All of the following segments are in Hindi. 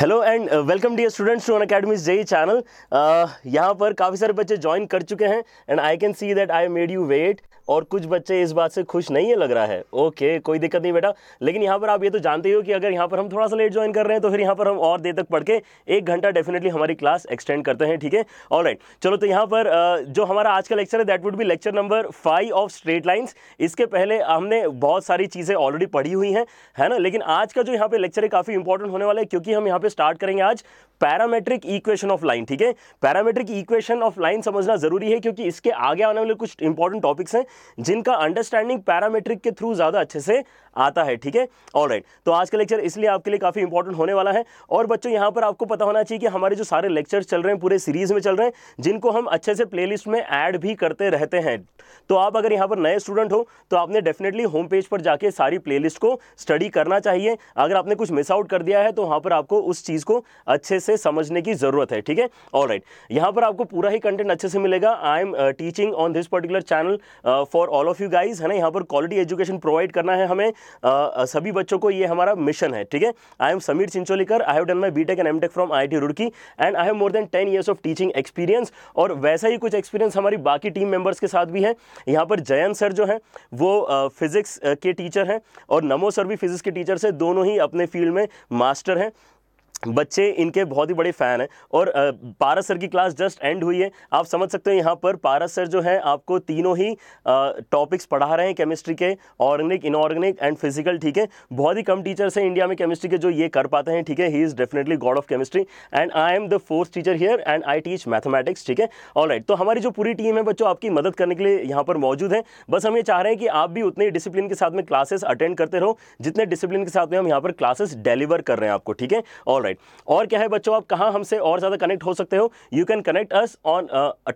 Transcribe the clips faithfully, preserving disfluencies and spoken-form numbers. Hello and welcome dear students to Unacademy JEE channel. यहाँ पर काफ़ी सारे बच्चे ज्वाइन कर चुके हैं and I can see that I made you wait, और कुछ बच्चे इस बात से खुश नहीं है लग रहा है। ओके okay, कोई दिक्कत नहीं बेटा, लेकिन यहाँ पर आप ये तो जानते ही हो कि अगर यहाँ पर हम थोड़ा सा लेट ज्वाइन कर रहे हैं तो फिर यहाँ पर हम और देर तक पढ़ के एक घंटा डेफिनेटली हमारी क्लास एक्सटेंड करते हैं, ठीक है। ऑलराइट, चलो तो यहाँ पर uh, जो हमारा आज का लेक्चर है that would be lecture number five of straight lines. इसके पहले हमने बहुत सारी चीज़ें ऑलरेडी पढ़ी हुई हैं, है ना, लेकिन आज का जो यहाँ पर लेक्चर है काफ़ी इंपॉर्टेंट होने वाला है क्योंकि हम यहाँ स्टार्ट करेंगे आज पैरामेट्रिक इक्वेशन ऑफ लाइन, ठीक है। पैरामेट्रिक इक्वेशन ऑफ लाइन समझना जरूरी है क्योंकि इसके आगे आने वाले कुछ इंपॉर्टेंट टॉपिक्स हैं जिनका अंडरस्टैंडिंग पैरामेट्रिक के थ्रू ज्यादा अच्छे से आता है, ठीक है। ऑलराइट, तो आज का लेक्चर इसलिए आपके लिए काफी इंपॉर्टेंट होने वाला है। और बच्चों यहाँ पर आपको पता होना चाहिए कि हमारे जो सारे लेक्चर्स चल रहे हैं पूरे सीरीज में चल रहे हैं, जिनको हम अच्छे से प्लेलिस्ट में ऐड भी करते रहते हैं। तो आप अगर यहाँ पर नए स्टूडेंट हो तो आपने डेफिनेटली होम पेज पर जाके सारी प्लेलिस्ट को स्टडी करना चाहिए। अगर आपने कुछ मिस आउट कर दिया है तो वहाँ पर आपको उस चीज़ को अच्छे से समझने की जरूरत है, ठीक है। ऑलराइट, यहाँ पर आपको पूरा ही कंटेंट अच्छे से मिलेगा। I am teaching on this particular channel for all of you guys, है ना। यहाँ पर क्वालिटी एजुकेशन प्रोवाइड करना है हमें Uh, सभी बच्चों को, ये हमारा मिशन है, ठीक है। I am Sameer Chincholikar, I have done my BTech and MTech from IIT Roorkee and I have more than ten years of teaching experience. और वैसा ही कुछ एक्सपीरियंस हमारी बाकी टीम मेंबर्स के साथ भी है। यहाँ पर जयंत सर जो है वो फिजिक्स uh, uh, के टीचर हैं और नमो सर भी फिजिक्स के टीचर से, दोनों ही अपने फील्ड में मास्टर हैं। बच्चे इनके बहुत ही बड़े फ़ैन हैं। और पारस सर की क्लास जस्ट एंड हुई है, आप समझ सकते हो। यहाँ पर पारस सर जो है आपको तीनों ही टॉपिक्स पढ़ा रहे हैं, केमिस्ट्री के, ऑर्गेनिक, इनऑर्गेनिक एंड फिजिकल, ठीक है। बहुत ही कम टीचर्स हैं इंडिया में केमिस्ट्री के जो ये कर पाते हैं, ठीक है। He is definitely god of chemistry and I am the fourth teacher here and I teach mathematics, ठीक है। ऑलराइट, तो हमारी जो पूरी टीम है बच्चों आपकी मदद करने के लिए यहाँ पर मौजूद है। बस हम ये चाह रहे हैं कि आप भी उतने डिसिप्लिन के साथ में क्लासेस अटेंड करते रहो जितने डिसिप्लिन के साथ में हम यहाँ पर क्लासेस डिलीवर कर रहे हैं आपको, ठीक है। ऑलराइट, और क्या है बच्चों, आप कहाँ हमसे और ज़्यादा कनेक्ट हो सकते हो? You can connect us on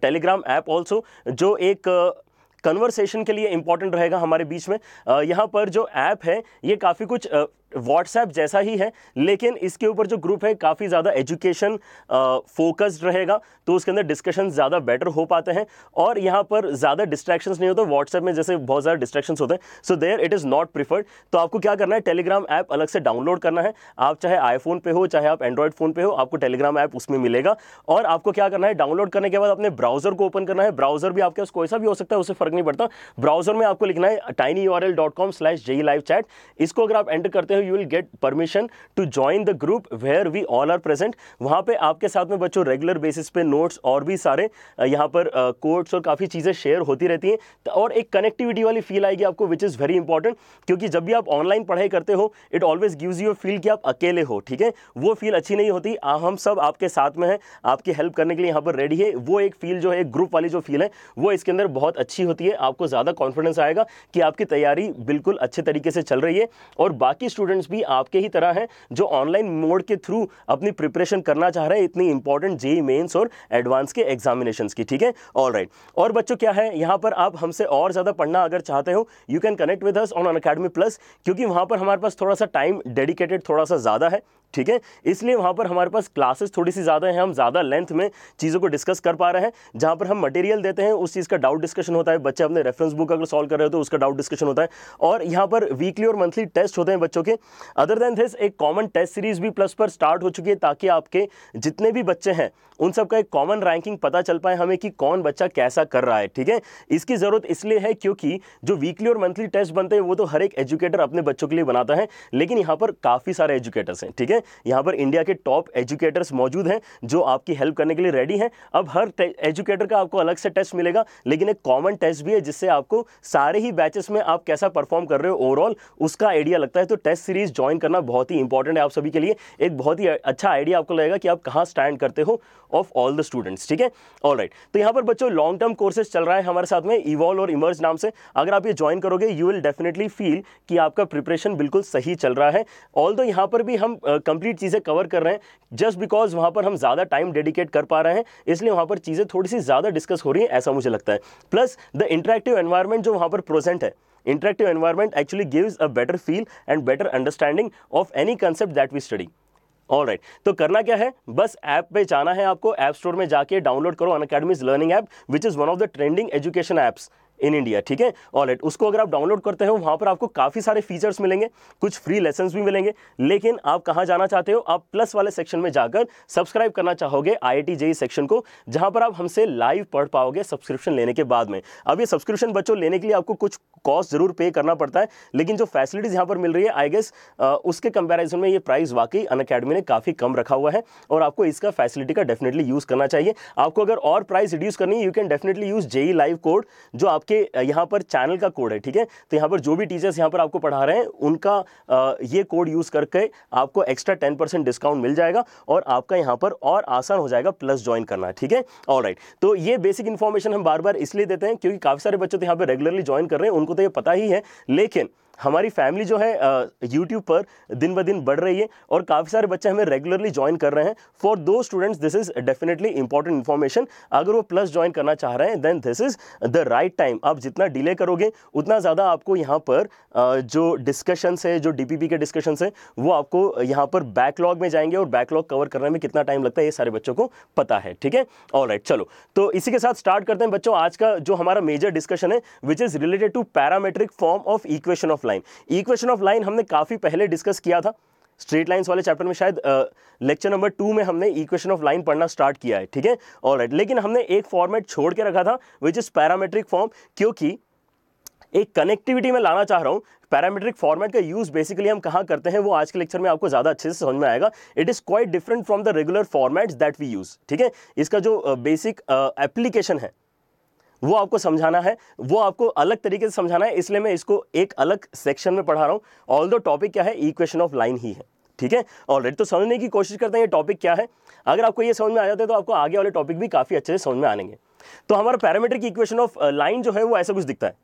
Telegram app also, जो एक uh, कन्वर्सेशन के लिए इंपॉर्टेंट रहेगा हमारे बीच में। uh, यहाँ पर जो ऐप है ये काफ़ी कुछ uh, व्हाट्सएप जैसा ही है, लेकिन इसके ऊपर जो ग्रुप है काफ़ी ज़्यादा एजुकेशन फोकस्ड रहेगा, तो उसके अंदर डिस्कशन ज़्यादा बेटर हो पाते हैं और यहाँ पर ज़्यादा डिस्ट्रैक्शंस नहीं होते। व्हाट्सएप में जैसे बहुत ज़्यादा डिस्ट्रैक्शंस होते हैं, so there it is not preferred. तो आपको क्या करना है, टेलीग्राम ऐप अलग से डाउनलोड करना है। आप चाहे आईफोन पे हो, चाहे आप एंड्रॉयड फ़ोन पे हो, आपको टेलीग्राम ऐप उसमें मिलेगा। और आपको क्या करना है, डाउनलोड करने के बाद अपने ब्राउज़र को ओपन करना है। ब्राउज़र भी आपके पास कोई सा भी हो सकता है, उसे फ़र्क नहीं पड़ता। ब्राउज़र में आपको लिखना है tiny u r l dot com slash j e e live chat। इसको अगर आप एंटर करते हो you will get permission to join the group where we all are present। वहाँ पे आपके साथ में बच्चों रेगुलर बेसिस पे नोट्स और भी सारे यहाँ पर कोट्स uh, और काफ़ी चीज़ें शेयर होती रहती हैं और एक कनेक्टिविटी वाली फील आएगी आपको, विच इज़ वेरी इंपॉर्टेंट। क्योंकि जब भी आप ऑनलाइन पढ़ाई करते हो it always gives you a feel कि आप अकेले हो, ठीक है। वो फील अच्छी नहीं होती। आ, हम सब आपके साथ में हैं, आपकी हेल्प करने के लिए यहाँ पर रेडी है। वो एक फील जो है, एक ग्रुप वाली जो फील है, वो इसके अंदर बहुत अच्छी होती है। आपको ज़्यादा कॉन्फिडेंस आएगा कि आपकी तैयारी बिल्कुल अच्छे तरीके से चल रही है और बाकी स्टूडेंट्स भी आपके ही तरह हैं जो ऑनलाइन मोड के थ्रू अपनी प्रिपरेशन करना चाह रहे हैं इतनी इंपॉर्टेंट जेई मेंस और एडवांस के एग्जामिनेशंस की, ठीक है। ऑलराइट, और बच्चों क्या है, यहाँ पर आप हमसे और ज़्यादा पढ़ना अगर चाहते हो you can connect with us on Unacademy plus, क्योंकि वहाँ पर हमारे पास थोड़ा सा टाइम डेडिकेटेड थोड़ा सा ज़्यादा है, ठीक है। इसलिए वहाँ पर हमारे पास क्लासेस थोड़ी सी ज़्यादा हैं, हम ज़्यादा लेंथ में चीज़ों को डिस्कस कर पा रहे हैं। जहाँ पर हम मटेरियल देते हैं उस चीज़ का डाउट डिस्कशन होता है, बच्चे अपने रेफरेंस बुक अगर सॉल्व कर रहे हो तो उसका डाउट डिस्कशन होता है। और यहाँ पर वीकली और मंथली टेस्ट होते हैं बच्चों के। अदर देन दिस एक कॉमन टेस्ट सीरीज भी प्लस पर स्टार्ट हो चुकी है ताकि आपके जितने भी बच्चे हैं उन सब का एक कॉमन रैंकिंग पता चल पाए हमें कि कौन बच्चा कैसा कर रहा है, ठीक है। इसकी ज़रूरत इसलिए है क्योंकि जो वीकली और मंथली टेस्ट बनते हैं वो तो हर एक एजुकेटर अपने बच्चों के लिए बनाता है, लेकिन यहाँ पर काफ़ी सारे एजुकेटर्स हैं, ठीक है। यहाँ पर इंडिया के टॉप एजुकेटर्स मौजूद हैं जो आपकी हेल्प करने के लिए रेडी हैं। अब हर एजुकेटर का आपको अलग से टेस्ट मिलेगा, लेकिन एक कॉमन टेस्ट भी है जिससे आपको सारे ही बैचेस में आप कैसा परफॉर्म कर रहे हो ओवरऑल उसका आइडिया लगता है। तो टेस्ट सीरीज ज्वाइन करना बहुत ही इंपॉर्टेंट है आप सभी के लिए। एक बहुत ही अच्छा आइडिया आपको लगेगा कि आप कहाँ स्टैंड करते हो ऑफ ऑल द स्टूडेंट्स, ठीक है। ऑलराइट, तो यहाँ पर बच्चों लॉन्ग टर्म कोर्सेज चल रहा है हमारे साथ में, इवॉल्व और इमर्ज नाम से। अगर आप ये ज्वाइन करोगे यू विल डेफिनेटली फील कि आपका प्रिपरेशन बिल्कुल सही चल रहा है। ऑल दो यहाँ पर भी हम कंप्लीट uh, चीज़ें कवर कर रहे हैं जस्ट बिकॉज वहाँ पर हम ज़्यादा टाइम डेडिकेट कर पा रहे हैं, इसलिए वहाँ पर चीज़ें थोड़ी सी ज़्यादा डिस्कस हो रही हैं ऐसा मुझे लगता है। प्लस द इंटरेक्टिव एनवायरनमेंट जो वहाँ पर प्रेजेंट है, interactive environment actually gives a better feel and better understanding of any concept that we study. Alright, तो करना क्या है, बस ऐप पे जाना है आपको, ऐप स्टोर में जाके डाउनलोड करो Unacademy's learning app which is one of the trending education apps in India, ठीक है। ऑलराइट, उसको अगर आप डाउनलोड करते हो वहाँ पर आपको काफ़ी सारे फीचर्स मिलेंगे, कुछ फ्री लेसन्स भी मिलेंगे। लेकिन आप कहाँ जाना चाहते हो, आप प्लस वाले सेक्शन में जाकर सब्सक्राइब करना चाहोगे आईआईटी जेईई सेक्शन को, जहाँ पर आप हमसे लाइव पढ़ पाओगे सब्सक्रिप्शन लेने के बाद में। अब ये सब्सक्रिप्शन बच्चों लेने के लिए आपको कुछ कॉस्ट जरूर पे करना पड़ता है, लेकिन जो फैसिलिटीज़ यहाँ पर मिल रही है आई गेस उसके कंपैरिजन में ये प्राइस वाकई अनअकैडमी ने काफ़ी कम रखा हुआ है और आपको इसका फैसिलिटी का डेफिनेटली यूज़ करना चाहिए। आपको अगर और प्राइस रिड्यूस करनी है, you can definitely use JEE live code, जो आपके यहाँ पर चैनल का कोड है, ठीक है। तो यहाँ पर जो भी टीचर्स यहाँ पर आपको पढ़ा रहे हैं उनका ये कोड यूज़ करके आपको एक्स्ट्रा टेन परसेंट डिस्काउंट मिल जाएगा और आपका यहाँ पर और आसान हो जाएगा प्लस ज्वाइन करना, ठीक है। ऑलराइट, तो ये बेसिक इन्फॉर्मेशन हम बार बार इसलिए देते हैं क्योंकि काफ़ी सारे बच्चों तो यहाँ पर रेगुलरली ज्वाइन कर रहे हैं, उनको तो ये पता ही है, लेकिन हमारी फैमिली जो है यूट्यूब पर दिन ब दिन बढ़ रही है और काफ़ी सारे बच्चे हमें रेगुलरली ज्वाइन कर रहे हैं। For those students this is definitely important information. अगर वो प्लस ज्वाइन करना चाह रहे हैं then this is the right time. आप जितना डिले करोगे उतना ज़्यादा आपको यहाँ पर जो डिस्कशंस है, जो डीपीपी के डिस्कशंस है, वो आपको यहाँ पर बैकलॉग में जाएंगे और बैकलॉग कवर करने में कितना टाइम लगता है ये सारे बच्चों को पता है, ठीक है। ऑलराइट, चलो तो इसी के साथ स्टार्ट करते हैं बच्चों आज का जो हमारा मेजर डिस्कशन है, which is related to parametric form of equation of line. Equation of line हमने काफी पहले डिस्कस किया था, स्ट्रेट लाइंस वाले चैप्टर में, शायद लेक्चर नंबर टू में हमने इक्वेशन ऑफ लाइन पढ़ना स्टार्ट किया है, ठीक है। ऑलराइट, लेकिन हमने एक फॉर्मेट छोड़ के रखा था विच इज पैरामेट्रिक फॉर्म, क्योंकि एक कनेक्टिविटी में लाना चाह रहा हूं। पैरामेट्रिक फॉर्मेट का यूज़ बेसिकली हम कहाँ करते हैं वो आज के लेक्चर में आपको ज़्यादा अच्छे से समझ में आएगा। It is quite different from the regular formats that we use, ठीक है। इसका जो बेसिक एप्लीकेशन है वो आपको समझाना है, वो आपको अलग तरीके से समझाना है, इसलिए मैं इसको एक अलग सेक्शन में पढ़ा रहा हूँ। ऑल दो टॉपिक क्या है, इक्वेशन ऑफ लाइन ही है, ठीक है। ऑलरेडी तो समझने की कोशिश करते हैं ये टॉपिक क्या है। अगर आपको ये समझ में आ जाता है तो आपको आगे वाले टॉपिक भी काफ़ी अच्छे से समझ में आएंगे। तो हमारा पैरामीट्रिक इक्वेशन ऑफ लाइन जो है वो ऐसा कुछ दिखता है,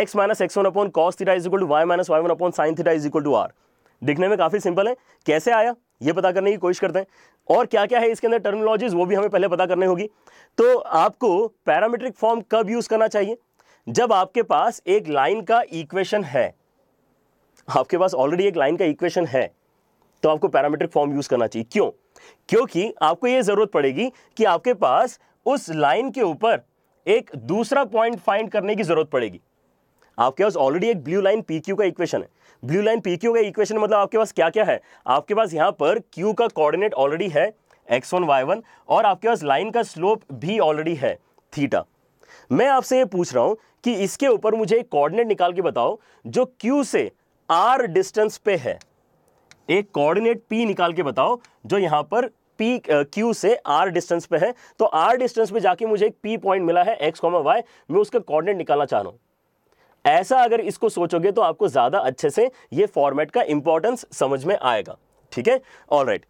x minus x one upon cos theta is equal to y minus Y one upon sine theta is equal to r. दिखने में काफ़ी सिंपल है, कैसे आया ये पता करने की कोशिश करते हैं, और क्या क्या है इसके अंदर टर्मिनोलॉजीज वो भी हमें पहले पता करने होगी। तो आपको पैरामीट्रिक फॉर्म कब यूज़ करना चाहिए, जब आपके पास एक लाइन का इक्वेशन है, आपके पास ऑलरेडी एक लाइन का इक्वेशन है तो आपको पैरामीट्रिक फॉर्म यूज़ करना चाहिए। क्यों? क्योंकि आपको ये ज़रूरत पड़ेगी कि आपके पास उस लाइन के ऊपर एक दूसरा पॉइंट फाइंड करने की ज़रूरत पड़ेगी। आपके पास ऑलरेडी एक ब्लू लाइन पी क्यू का इक्वेशन है, ब्लू लाइन पी क्यू का इक्वेशन मतलब आपके पास क्या क्या है, आपके पास यहाँ पर क्यू का कोऑर्डिनेट ऑलरेडी है एक्स वन वाई वन और आपके पास लाइन का स्लोप भी ऑलरेडी है थीटा। मैं आपसे ये पूछ रहा हूँ कि इसके ऊपर मुझे एक कोऑर्डिनेट निकाल के बताओ जो क्यू से आर डिस्टेंस पे है, एक कोऑर्डिनेट पी निकाल के बताओ जो यहाँ पर पी क्यू से आर डिस्टेंस पे है। तो आर डिस्टेंस पे जाके मुझे एक पी पॉइंट मिला है एक्स कॉमा वाई, मैं उसका कोऑर्डिनेट निकालना चाह रहा हूँ। ऐसा अगर इसको सोचोगे तो आपको ज़्यादा अच्छे से ये फॉर्मेट का इंपॉर्टेंस समझ में आएगा, ठीक है। ऑलराइट,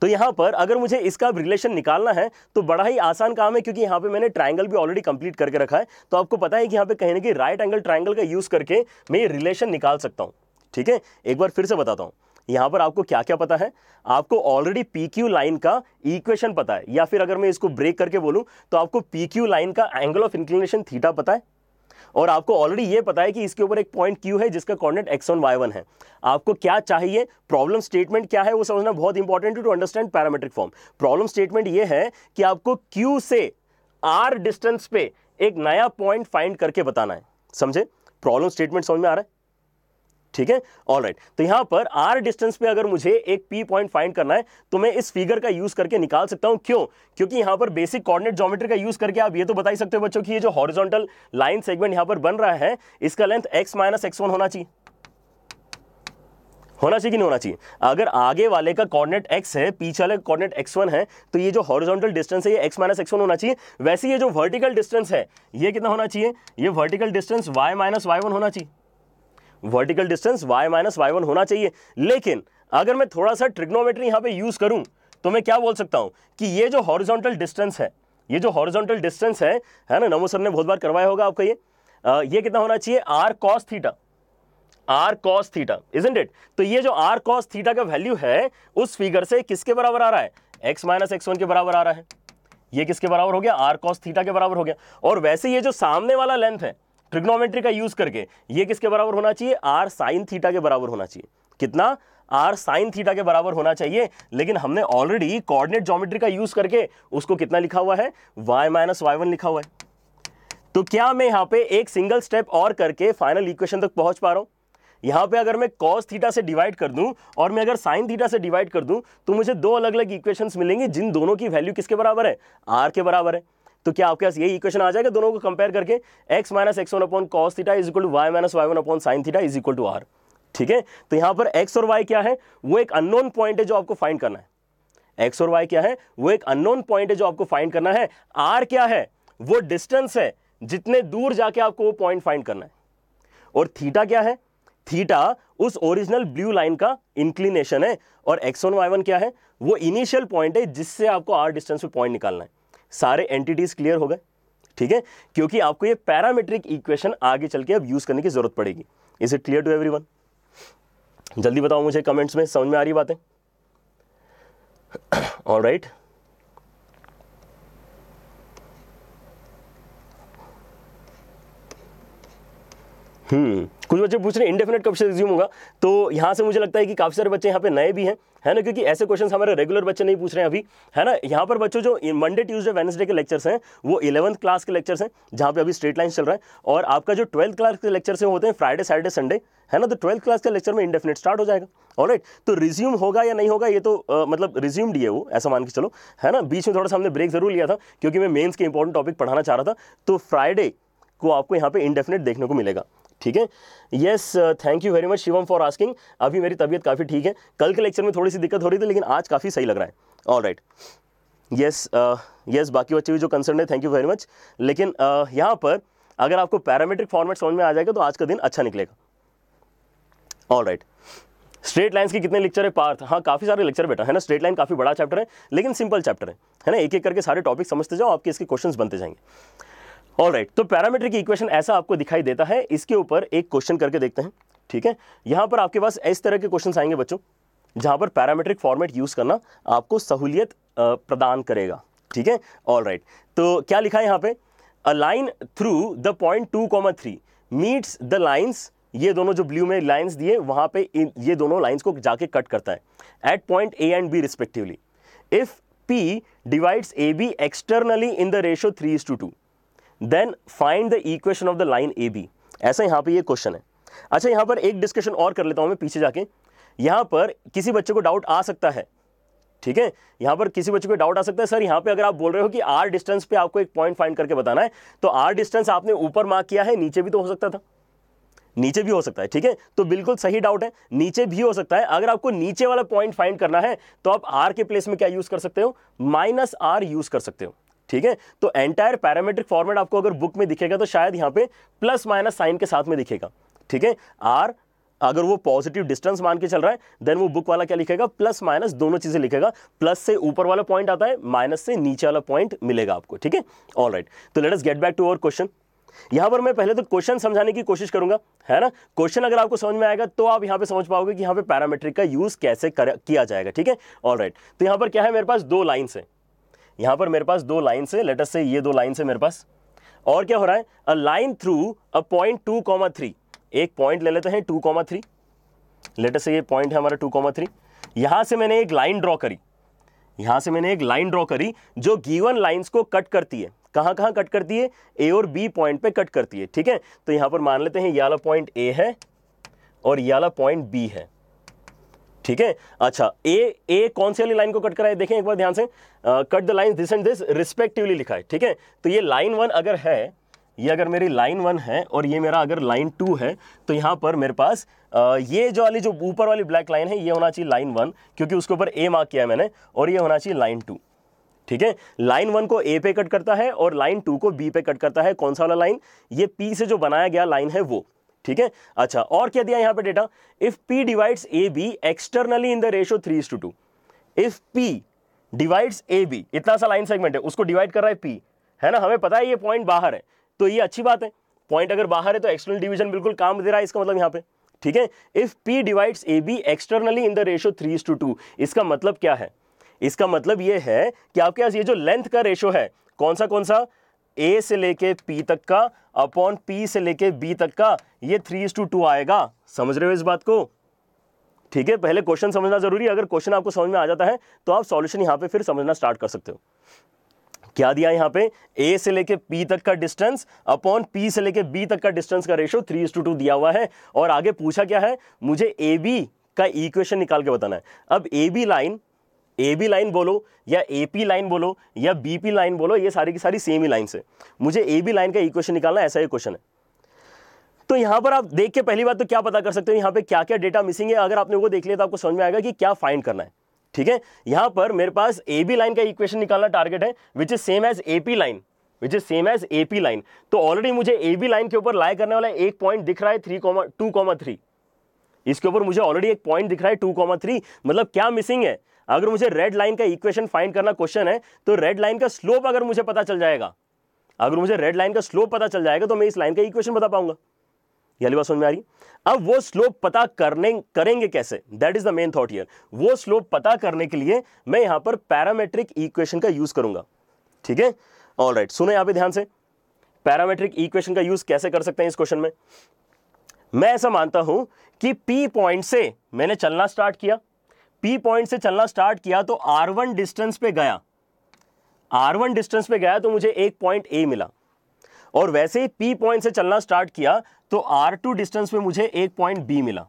तो यहाँ पर अगर मुझे इसका रिलेशन निकालना है तो बड़ा ही आसान काम है, क्योंकि यहाँ पे मैंने ट्रायंगल भी ऑलरेडी कंप्लीट करके रखा है। तो आपको पता है कि यहाँ पे कहीं ना कहीं राइट एंगल ट्रायंगल का यूज़ करके मैं ये रिलेशन निकाल सकता हूँ, ठीक है। एक बार फिर से बताता हूँ, यहाँ पर आपको क्या क्या पता है। आपको ऑलरेडी पी क्यू लाइन का इक्वेशन पता है, या फिर अगर मैं इसको ब्रेक करके बोलूँ तो आपको पी क्यू लाइन का एंगल ऑफ इंक्लिनेशन थीटा पता है, और आपको ऑलरेडी ये पता है कि इसके ऊपर एक पॉइंट क्यू है जिसका coordinate x one Y one है। आपको क्या चाहिए, प्रॉब्लम स्टेटमेंट क्या है वो समझना बहुत इंपॉर्टेंट है to understand parametric form. Problem statement ये है कि आपको क्यू से आर डिस्टेंस पे एक नया पॉइंट फाइंड करके बताना है, समझे। प्रॉब्लम स्टेटमेंट समझ में आ रहा है, ठीक है। ऑलराइट, तो यहाँ पर आर डिस्टेंस पे अगर मुझे एक पी पॉइंट फाइंड करना है तो मैं इस फिगर का यूज करके निकाल सकता हूँ। क्यों? क्योंकि यहाँ पर बेसिक कोऑर्डिनेट ज्योमेट्री का यूज करके आप ये तो बता ही सकते हो बच्चों कि ये जो हॉरिजॉन्टल लाइन सेगमेंट यहाँ पर बन रहा है इसका length x minus x one होना चाहिए, होना चाहिए कि नहीं होना चाहिए। अगर आगे वाले का कोऑर्डिनेट एक्स है, पीछे वाले का कोऑर्डिनेट एक्स वन है, तो ये जो हॉरिजॉन्टल डिस्टेंस है ये एक्स माइनस एक्स वन होना चाहिए। वैसे ये जो वर्टिकल डिस्टेंस है ये कितना होना चाहिए, ये vertical distance y minus Y one होना चाहिए, vertical distance y minus Y one होना चाहिए। लेकिन अगर मैं थोड़ा सा ट्रिग्नोमेट्री यहाँ पे यूज़ करूँ तो मैं क्या बोल सकता हूँ कि ये जो हॉरिजॉन्टल डिस्टेंस है, ये जो हॉरिजॉन्टल डिस्टेंस है, है ना, नमो सर ने बहुत बार करवाया होगा आपको ये, आ, ये कितना होना चाहिए, r cos theta, r cos theta, isn't it. तो ये जो r cos थीटा का वैल्यू है उस फिगर से किसके बराबर आ रहा है, x माइनस एक्स वन के बराबर आ रहा है। ये किसके बराबर हो गया, r cos थीटा के बराबर हो गया। और वैसे ये जो सामने वाला लेंथ है ट्रिग्नोमेट्री का यूज करके ये किसके बराबर होना चाहिए, आर साइन थीटा के बराबर होना चाहिए। कितना, आर साइन थीटा के बराबर होना चाहिए। लेकिन हमने ऑलरेडी कोऑर्डिनेट ज्योमेट्री का यूज करके उसको कितना लिखा हुआ है, वाई माइनस वाई वन लिखा हुआ है। तो क्या मैं यहाँ पे एक सिंगल स्टेप और करके फाइनल इक्वेशन तक पहुँच पा रहा हूँ? यहाँ पे अगर मैं कॉस थीटा से डिवाइड कर दूं और मैं अगर साइन थीटा से डिवाइड कर दूं तो मुझे दो अलग अलग इक्वेशंस मिलेंगे जिन दोनों की वैल्यू किसके बराबर है? आर के बराबर है। तो क्या आपके पास यही इक्वेशन आ जाएगा दोनों को कंपेयर करके? X minus x one upon cos theta is equal to y minus Y one upon sine theta is equal to r. ठीक है, तो यहाँ पर एक्स और वाई क्या है? वो एक अननोन पॉइंट है जो आपको फाइंड करना है। एक्स और वाई क्या है? वो एक अननोन पॉइंट है जो आपको फाइंड करना है। आर क्या है? वो डिस्टेंस है जितने दूर जाके आपको वो पॉइंट फाइंड करना है। और थीटा क्या है? थीटा उस ओरिजिनल ब्लू लाइन का इंक्लिनेशन है। और एक्स वन वाई वन क्या है? वो इनिशियल पॉइंट है जिससे आपको आर डिस्टेंस पे पॉइंट निकालना है। सारे एंटिटीज क्लियर हो गए? ठीक है, क्योंकि आपको ये पैरामीट्रिक इक्वेशन आगे चल के अब यूज करने की जरूरत पड़ेगी। Is it clear to everyone? जल्दी बताओ मुझे कमेंट्स में, समझ में आ रही बातें? ऑलराइट, हम्म कुछ बच्चे पूछ रहे हैं इंडेफिनेट कब से रिज्यूम होगा, तो यहाँ से मुझे लगता है कि काफ़ी सारे बच्चे यहाँ पे नए भी हैं, है ना, क्योंकि ऐसे क्वेश्चंस हमारे रेगुलर बच्चे नहीं पूछ रहे हैं अभी, है ना। यहाँ पर बच्चों जो मंडे ट्यूसडे वेनसडे के लेक्चर्स हैं वो इलेवंथ क्लास के लेक्चर्स हैं जहाँ पे अभी स्ट्रेट लाइन चल रहा है, और आपका जो ट्वेल्थ क्लास के लेक्चर्स हैं होते हैं फ्राइडे सैटरडे संडे, है ना। तो ट्वेल्थ क्लास का लेक्चर में इंडेफिनेट स्टार्ट हो जाएगा। ऑलराइट, तो रिज्यूम होगा या नहीं होगा ये तो आ, मतलब रिज्यूम्ड ही है वो, ऐसा मान के चलो, है ना। बीच में थोड़ा सा हमने ब्रेक जरूर लिया था क्योंकि मैं मेन्स के इंपॉर्टेंट टॉपिक पढ़ाना चाह रहा था, तो फ्राइडे को आपको यहाँ पे इंडेफिनेट देखने को मिलेगा। ठीक है, yes, thank you very much Shivam for asking. अभी मेरी तबीयत काफ़ी ठीक है, कल के लेक्चर में थोड़ी सी दिक्कत हो रही थी लेकिन आज काफ़ी सही लग रहा है। ऑल राइट, येस येस, बाकी बच्चे भी जो कंसर्न है, थैंक यू वेरी मच। लेकिन uh, यहाँ पर अगर आपको पैरामेट्रिक फॉर्मेट समझ में आ जाएगा तो आज का दिन अच्छा निकलेगा। ऑल राइट, स्ट्रेट लाइन्स के कितने लेक्चर है पार्थ? हाँ, काफ़ी सारे लेक्चर बेटा, है ना। स्ट्रेट लाइन काफ़ी बड़ा चैप्टर है लेकिन सिंपल चैप्टर है, है ना। एक एक करके सारे टॉपिक समझते जाओ, आपके इसके क्वेश्चन बनते जाएंगे। ऑल राइट, तो पैरामीटर की इक्वेशन ऐसा आपको दिखाई देता है, इसके ऊपर एक क्वेश्चन करके देखते हैं। ठीक है, यहाँ पर आपके पास इस तरह के क्वेश्चन आएंगे बच्चों जहाँ पर पैरामीट्रिक फॉर्मेट यूज़ करना आपको सहूलियत प्रदान करेगा। ठीक है, ऑल राइट, तो क्या लिखा है यहाँ पे? A line through the point two comma three meets the lines, ये दोनों जो ब्लू में लाइन्स दिए वहाँ पे इन, ये दोनों लाइन्स को जाके कट करता है at point A and B respectively. If P divides A B externally in the ratio three is to two then find the equation of the line A B. ऐसा यहाँ पे ये क्वेश्चन है। अच्छा, यहाँ पर एक डिस्कशन और कर लेता हूँ मैं पीछे जाके। यहाँ पर किसी बच्चे को डाउट आ सकता है, ठीक है, यहाँ पर किसी बच्चे को डाउट आ सकता है, सर यहाँ पे अगर आप बोल रहे हो कि आर डिस्टेंस पे आपको एक पॉइंट फाइंड करके बताना है, तो आर डिस्टेंस आपने ऊपर मार्क किया है, नीचे भी तो हो सकता था, नीचे भी हो सकता है। ठीक है, तो बिल्कुल सही डाउट है, नीचे भी हो सकता है। अगर आपको नीचे वाला पॉइंट फाइंड करना है तो आप आर के प्लेस में क्या यूज़ कर सकते हो? माइनस आर यूज़ कर सकते हो। ठीक है, तो एंटायर पैरामेट्रिक फॉर्मेट आपको अगर बुक में दिखेगा तो शायद यहाँ पे प्लस माइनस साइन के साथ में दिखेगा। ठीक है, आर अगर वो पॉजिटिव डिस्टेंस मान के चल रहा है देन वो बुक वाला क्या लिखेगा? प्लस माइनस दोनों चीज़ें लिखेगा। प्लस से ऊपर वाला पॉइंट आता है, माइनस से नीचे वाला पॉइंट मिलेगा आपको। ठीक है, ऑल राइट, तो let us get back to our question. यहाँ पर मैं पहले तो क्वेश्चन समझाने की कोशिश करूंगा, है ना। क्वेश्चन अगर आपको समझ में आएगा तो आप यहाँ पे समझ पाओगे कि यहाँ पे पैरामेट्रिक का यूज़ कैसे किया जाएगा। ठीक है, ऑल राइट, तो यहाँ पर क्या है? मेरे पास दो लाइन्स हैं, यहाँ पर मेरे पास दो लाइन है, लेट अस से ये दो लाइन है मेरे पास। और क्या हो रहा है? A line through a point two comma three, एक पॉइंट ले लेते हैं two comma three, let us say ये पॉइंट है हमारा टू कॉमा थ्री। यहाँ से मैंने एक लाइन ड्रॉ करी, यहाँ से मैंने एक लाइन ड्रॉ करी जो गिवन लाइंस को कट करती है। कहाँ कहाँ कट करती है? ए और बी पॉइंट पे कट करती है। ठीक है, तो यहाँ पर मान लेते हैं ये वाला पॉइंट ए है और ये वाला पॉइंट बी है। ठीक है, अच्छा, ए ए कौन सी वाली लाइन को कट करा है? देखें एक बार ध्यान से, cut the line this and this respectively लिखा है। ठीक है, तो ये लाइन वन अगर है, ये अगर मेरी लाइन वन है और ये मेरा अगर लाइन टू है, तो यहाँ पर मेरे पास आ, ये जो वाली जो ऊपर वाली ब्लैक लाइन है ये होना चाहिए लाइन वन, क्योंकि उसके ऊपर ए मार्क किया है मैंने, और ये होना चाहिए लाइन टू। ठीक है, लाइन वन को ए पे कट करता है और लाइन टू को बी पे कट करता है। कौन सा वाला लाइन? ये पी से जो बनाया गया लाइन है वो। ठीक है, अच्छा, और क्या दिया यहाँ पे data? If P divides A B externally in the ratio three is to two, if P divides A B, इतना सा लाइन सेगमेंट है उसको डिवाइड कर रहा है पी, है ना। हमें पता है ये पॉइंट बाहर है, तो ये अच्छी बात है, पॉइंट अगर बाहर है तो एक्सटर्नल डिवीजन बिल्कुल काम दे रहा है, इसका मतलब यहाँ पे। ठीक है, if P divides A B externally in the ratio three is to two, इसका मतलब क्या है? इसका मतलब ये है कि आपके पास ये जो लेंथ का रेशो है, कौन सा कौन सा? ए से लेके पी तक का अपॉन पी से लेके बी तक का, ये थ्री इज टू टू आएगा। समझ रहे हो इस बात को? ठीक है, पहले क्वेश्चन समझना जरूरी है। अगर क्वेश्चन आपको समझ में आ जाता है तो आप सॉल्यूशन यहाँ पे फिर समझना स्टार्ट कर सकते हो। क्या दिया यहाँ पे, ए से लेके पी तक का डिस्टेंस अपॉन पी से लेके बी तक का डिस्टेंस का ratio three is to two दिया हुआ है। और आगे पूछा क्या है, मुझे ए बी का इक्वेशन निकाल के बताना है। अब A B line A B line बोलो या ए पी लाइन बोलो या बी पी लाइन बोलो, ये सारी की सारी सेम ही लाइन से मुझे ए बी लाइन का इक्वेशन निकालना है, ऐसा ही क्वेश्चन है। तो यहाँ पर आप देख के पहली बात तो क्या पता कर सकते हो यहाँ पे क्या क्या डेटा मिसिंग है, अगर आपने वो देख लिया तो आपको समझ में आएगा कि क्या फाइंड करना है। ठीक है, यहाँ पर मेरे पास ए बी लाइन का इक्वेशन निकालना टारगेट है, which is same as A P line which is same as A P line. तो ऑलरेडी मुझे ए बी लाइन के ऊपर लाई करने वाला एक पॉइंट दिख रहा है three comma two comma three, इसके ऊपर मुझे ऑलरेडी एक पॉइंट दिख रहा है टू कॉमा थ्री। मतलब क्या मिसिंग है, अगर मुझे रेड लाइन का इक्वेशन फाइंड करना क्वेश्चन है तो रेड लाइन का स्लोप अगर मुझे पता चल जाएगा, अगर मुझे रेड लाइन का स्लोप पता चल जाएगा तो मैं इस लाइन का इक्वेशन बता पाऊंगा। ये वाली बात समझ में आ रही। अब वो स्लोप पता करने करेंगे कैसे, that is the main thought here. वो स्लोप पता करने के लिए मैं यहाँ पर पैरामेट्रिक इक्वेशन का यूज करूंगा। ठीक है, ऑल राइट, सुनो यहाँ पे ध्यान से, पैरामेट्रिक इक्वेशन का यूज कैसे कर सकते हैं इस क्वेश्चन में। मैं ऐसा मानता हूं कि पी पॉइंट से मैंने चलना स्टार्ट किया, पी पॉइंट से चलना स्टार्ट किया तो आर वन डिस्टेंस पे गया, आर वन डिस्टेंस पे गया तो मुझे एक पॉइंट ए मिला, और वैसे ही P पॉइंट से चलना स्टार्ट किया तो आर टू डिस्टेंस में मुझे एक पॉइंट B मिला।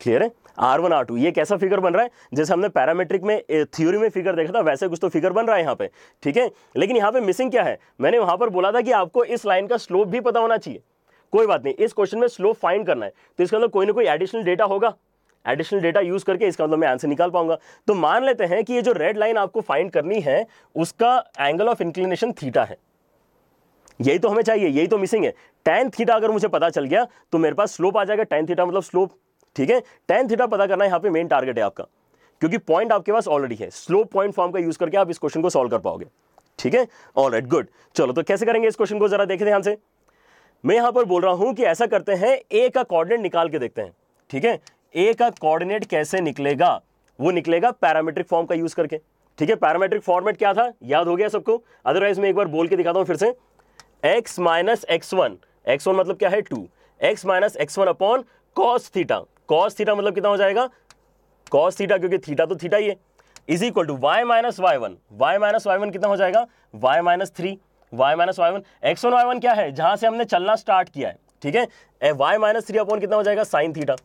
क्लियर है, आर वन आर टू, ये कैसा फिगर बन रहा है, जैसे हमने पैरामेट्रिक में थ्योरी में फिगर देखा था वैसे कुछ तो फिगर बन रहा है यहाँ पे। ठीक है, लेकिन यहाँ पे मिसिंग क्या है, मैंने वहां पर बोला था कि आपको इस लाइन का स्लोप भी पता होना चाहिए। कोई बात नहीं, इस क्वेश्चन में स्लोप फाइंड करना है तो इसके अंदर कोई ना कोई एडिशनल डेटा होगा, एडिशनल डेटा यूज करके इसका मतलब मैं आंसर निकाल पाऊंगा। तो मान लेते हैं कि ये जो रेड लाइन आपको फाइंड करनी है उसका एंगल ऑफ इंक्लिनेशन थीटा है, यही तो हमें चाहिए, यही तो मिसिंग है। tan थीटा अगर मुझे पता चल गया तो मेरे पास स्लोप आ जाएगा, tan थीटा मतलब स्लोप। ठीक है, tan थीटा पता करना यहाँ पे मेन टारगेट है आपका, क्योंकि पॉइंट आपके पास ऑलरेडी है। स्लोप पॉइंट फॉर्म का यूज करके आप इस क्वेश्चन को सॉल्व कर पाओगे। ठीक है, ऑलराइट गुड। चलो तो कैसे करेंगे इस क्वेश्चन को, जरा देखे ध्यान से। मैं यहाँ पर बोल रहा हूँ कि ऐसा करते हैं, ए का कोऑर्डिनेट निकाल के देखते हैं। ठीक है, ए का कोऑर्डिनेट कैसे निकलेगा, वो निकलेगा पैरामेट्रिक फॉर्म का यूज करके। ठीक है, पैरामेट्रिक फॉर्मेट क्या था, याद हो गया सबको, अदरवाइज मैं एक बार बोल के दिखाता हूँ फिर से। x minus x one x one मतलब क्या है two, x minus x one upon cos theta, cos theta मतलब कितना हो जाएगा, कॉस थीटा क्योंकि थीटा तो थीटा ही है, is equal to y minus Y one, y minus Y one कितना हो जाएगा, y minus three, Y minus Y one. X one Y one क्या है, जहां से हमने चलना स्टार्ट किया है। ठीक है, y माइनस थ्री अपॉन कितना हो जाएगा साइन थीटा।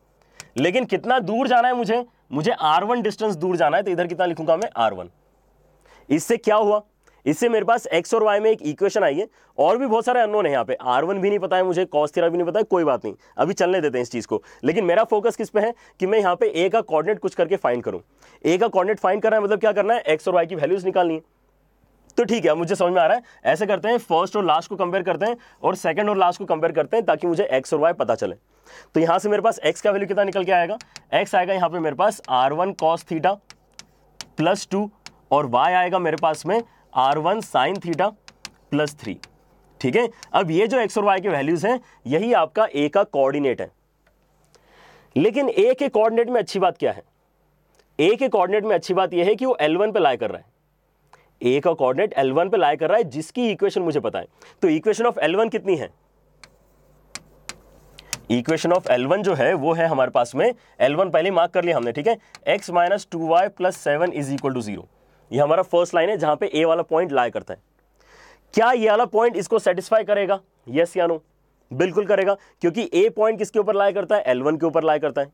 लेकिन कितना दूर जाना है मुझे, मुझे आर वन डिस्टेंस दूर जाना है, तो इधर कितना लिखूंगा मैं आर वन। इससे क्या हुआ, इससे मेरे पास x और y में एक इक्वेशन आई है, और भी बहुत सारे अननोन है यहाँ पे, आर वन भी नहीं पता है मुझे, cos थीटा भी नहीं पता है, कोई बात नहीं, अभी चलने देते हैं इस चीज़ को। लेकिन मेरा फोकस किस पे है कि मैं यहाँ पे a का कोऑर्डिनेट कुछ करके फाइंड करूँ। a का कोऑर्डिनेट फाइंड करना है मतलब क्या करना है, x और y की वैल्यूज निकालनी है। तो ठीक है, मुझे समझ में आ रहा है, ऐसे करते हैं, फर्स्ट और लास्ट को कंपेयर करते हैं और सेकंड और लास्ट को कंपेयर करते हैं ताकि मुझे एक्स और वाई पता चले। तो यहाँ से मेरे पास एक्स का वैल्यू कितना निकल के आएगा, एक्स आएगा यहाँ पे मेरे पास R one cos theta plus two, और वाई आएगा मेरे पास में are one sine theta plus three. ठीक है, अब ये जो एक्स और वाई के वैल्यूज हैं यही आपका ए का कोऑर्डिनेट है। लेकिन ए के कोऑर्डिनेट में अच्छी बात क्या है, ए के कोऑर्डिनेट में अच्छी बात यह है कि वो एल वन पे लाई कर रहा है, ए का कोऑर्डिनेट एल वन पे लाई कर रहा है, जिसकी इक्वेशन मुझे पता है। तो इक्वेशन ऑफ एल वन कितनी है, इक्वेशन ऑफ एल वन जो है वो है हमारे पास में, एल वन पहले मार्क कर लिया हमने। ठीक है, x minus two Y plus seven is equal to zero, ये हमारा फर्स्ट लाइन है जहां पे ए वाला पॉइंट लाई करता है। क्या ये वाला पॉइंट इसको सेटिस्फाई करेगा, यस या नो, बिल्कुल करेगा, क्योंकि ए पॉइंट किसके ऊपर लाई करता है, एल वन के ऊपर लाई करता है।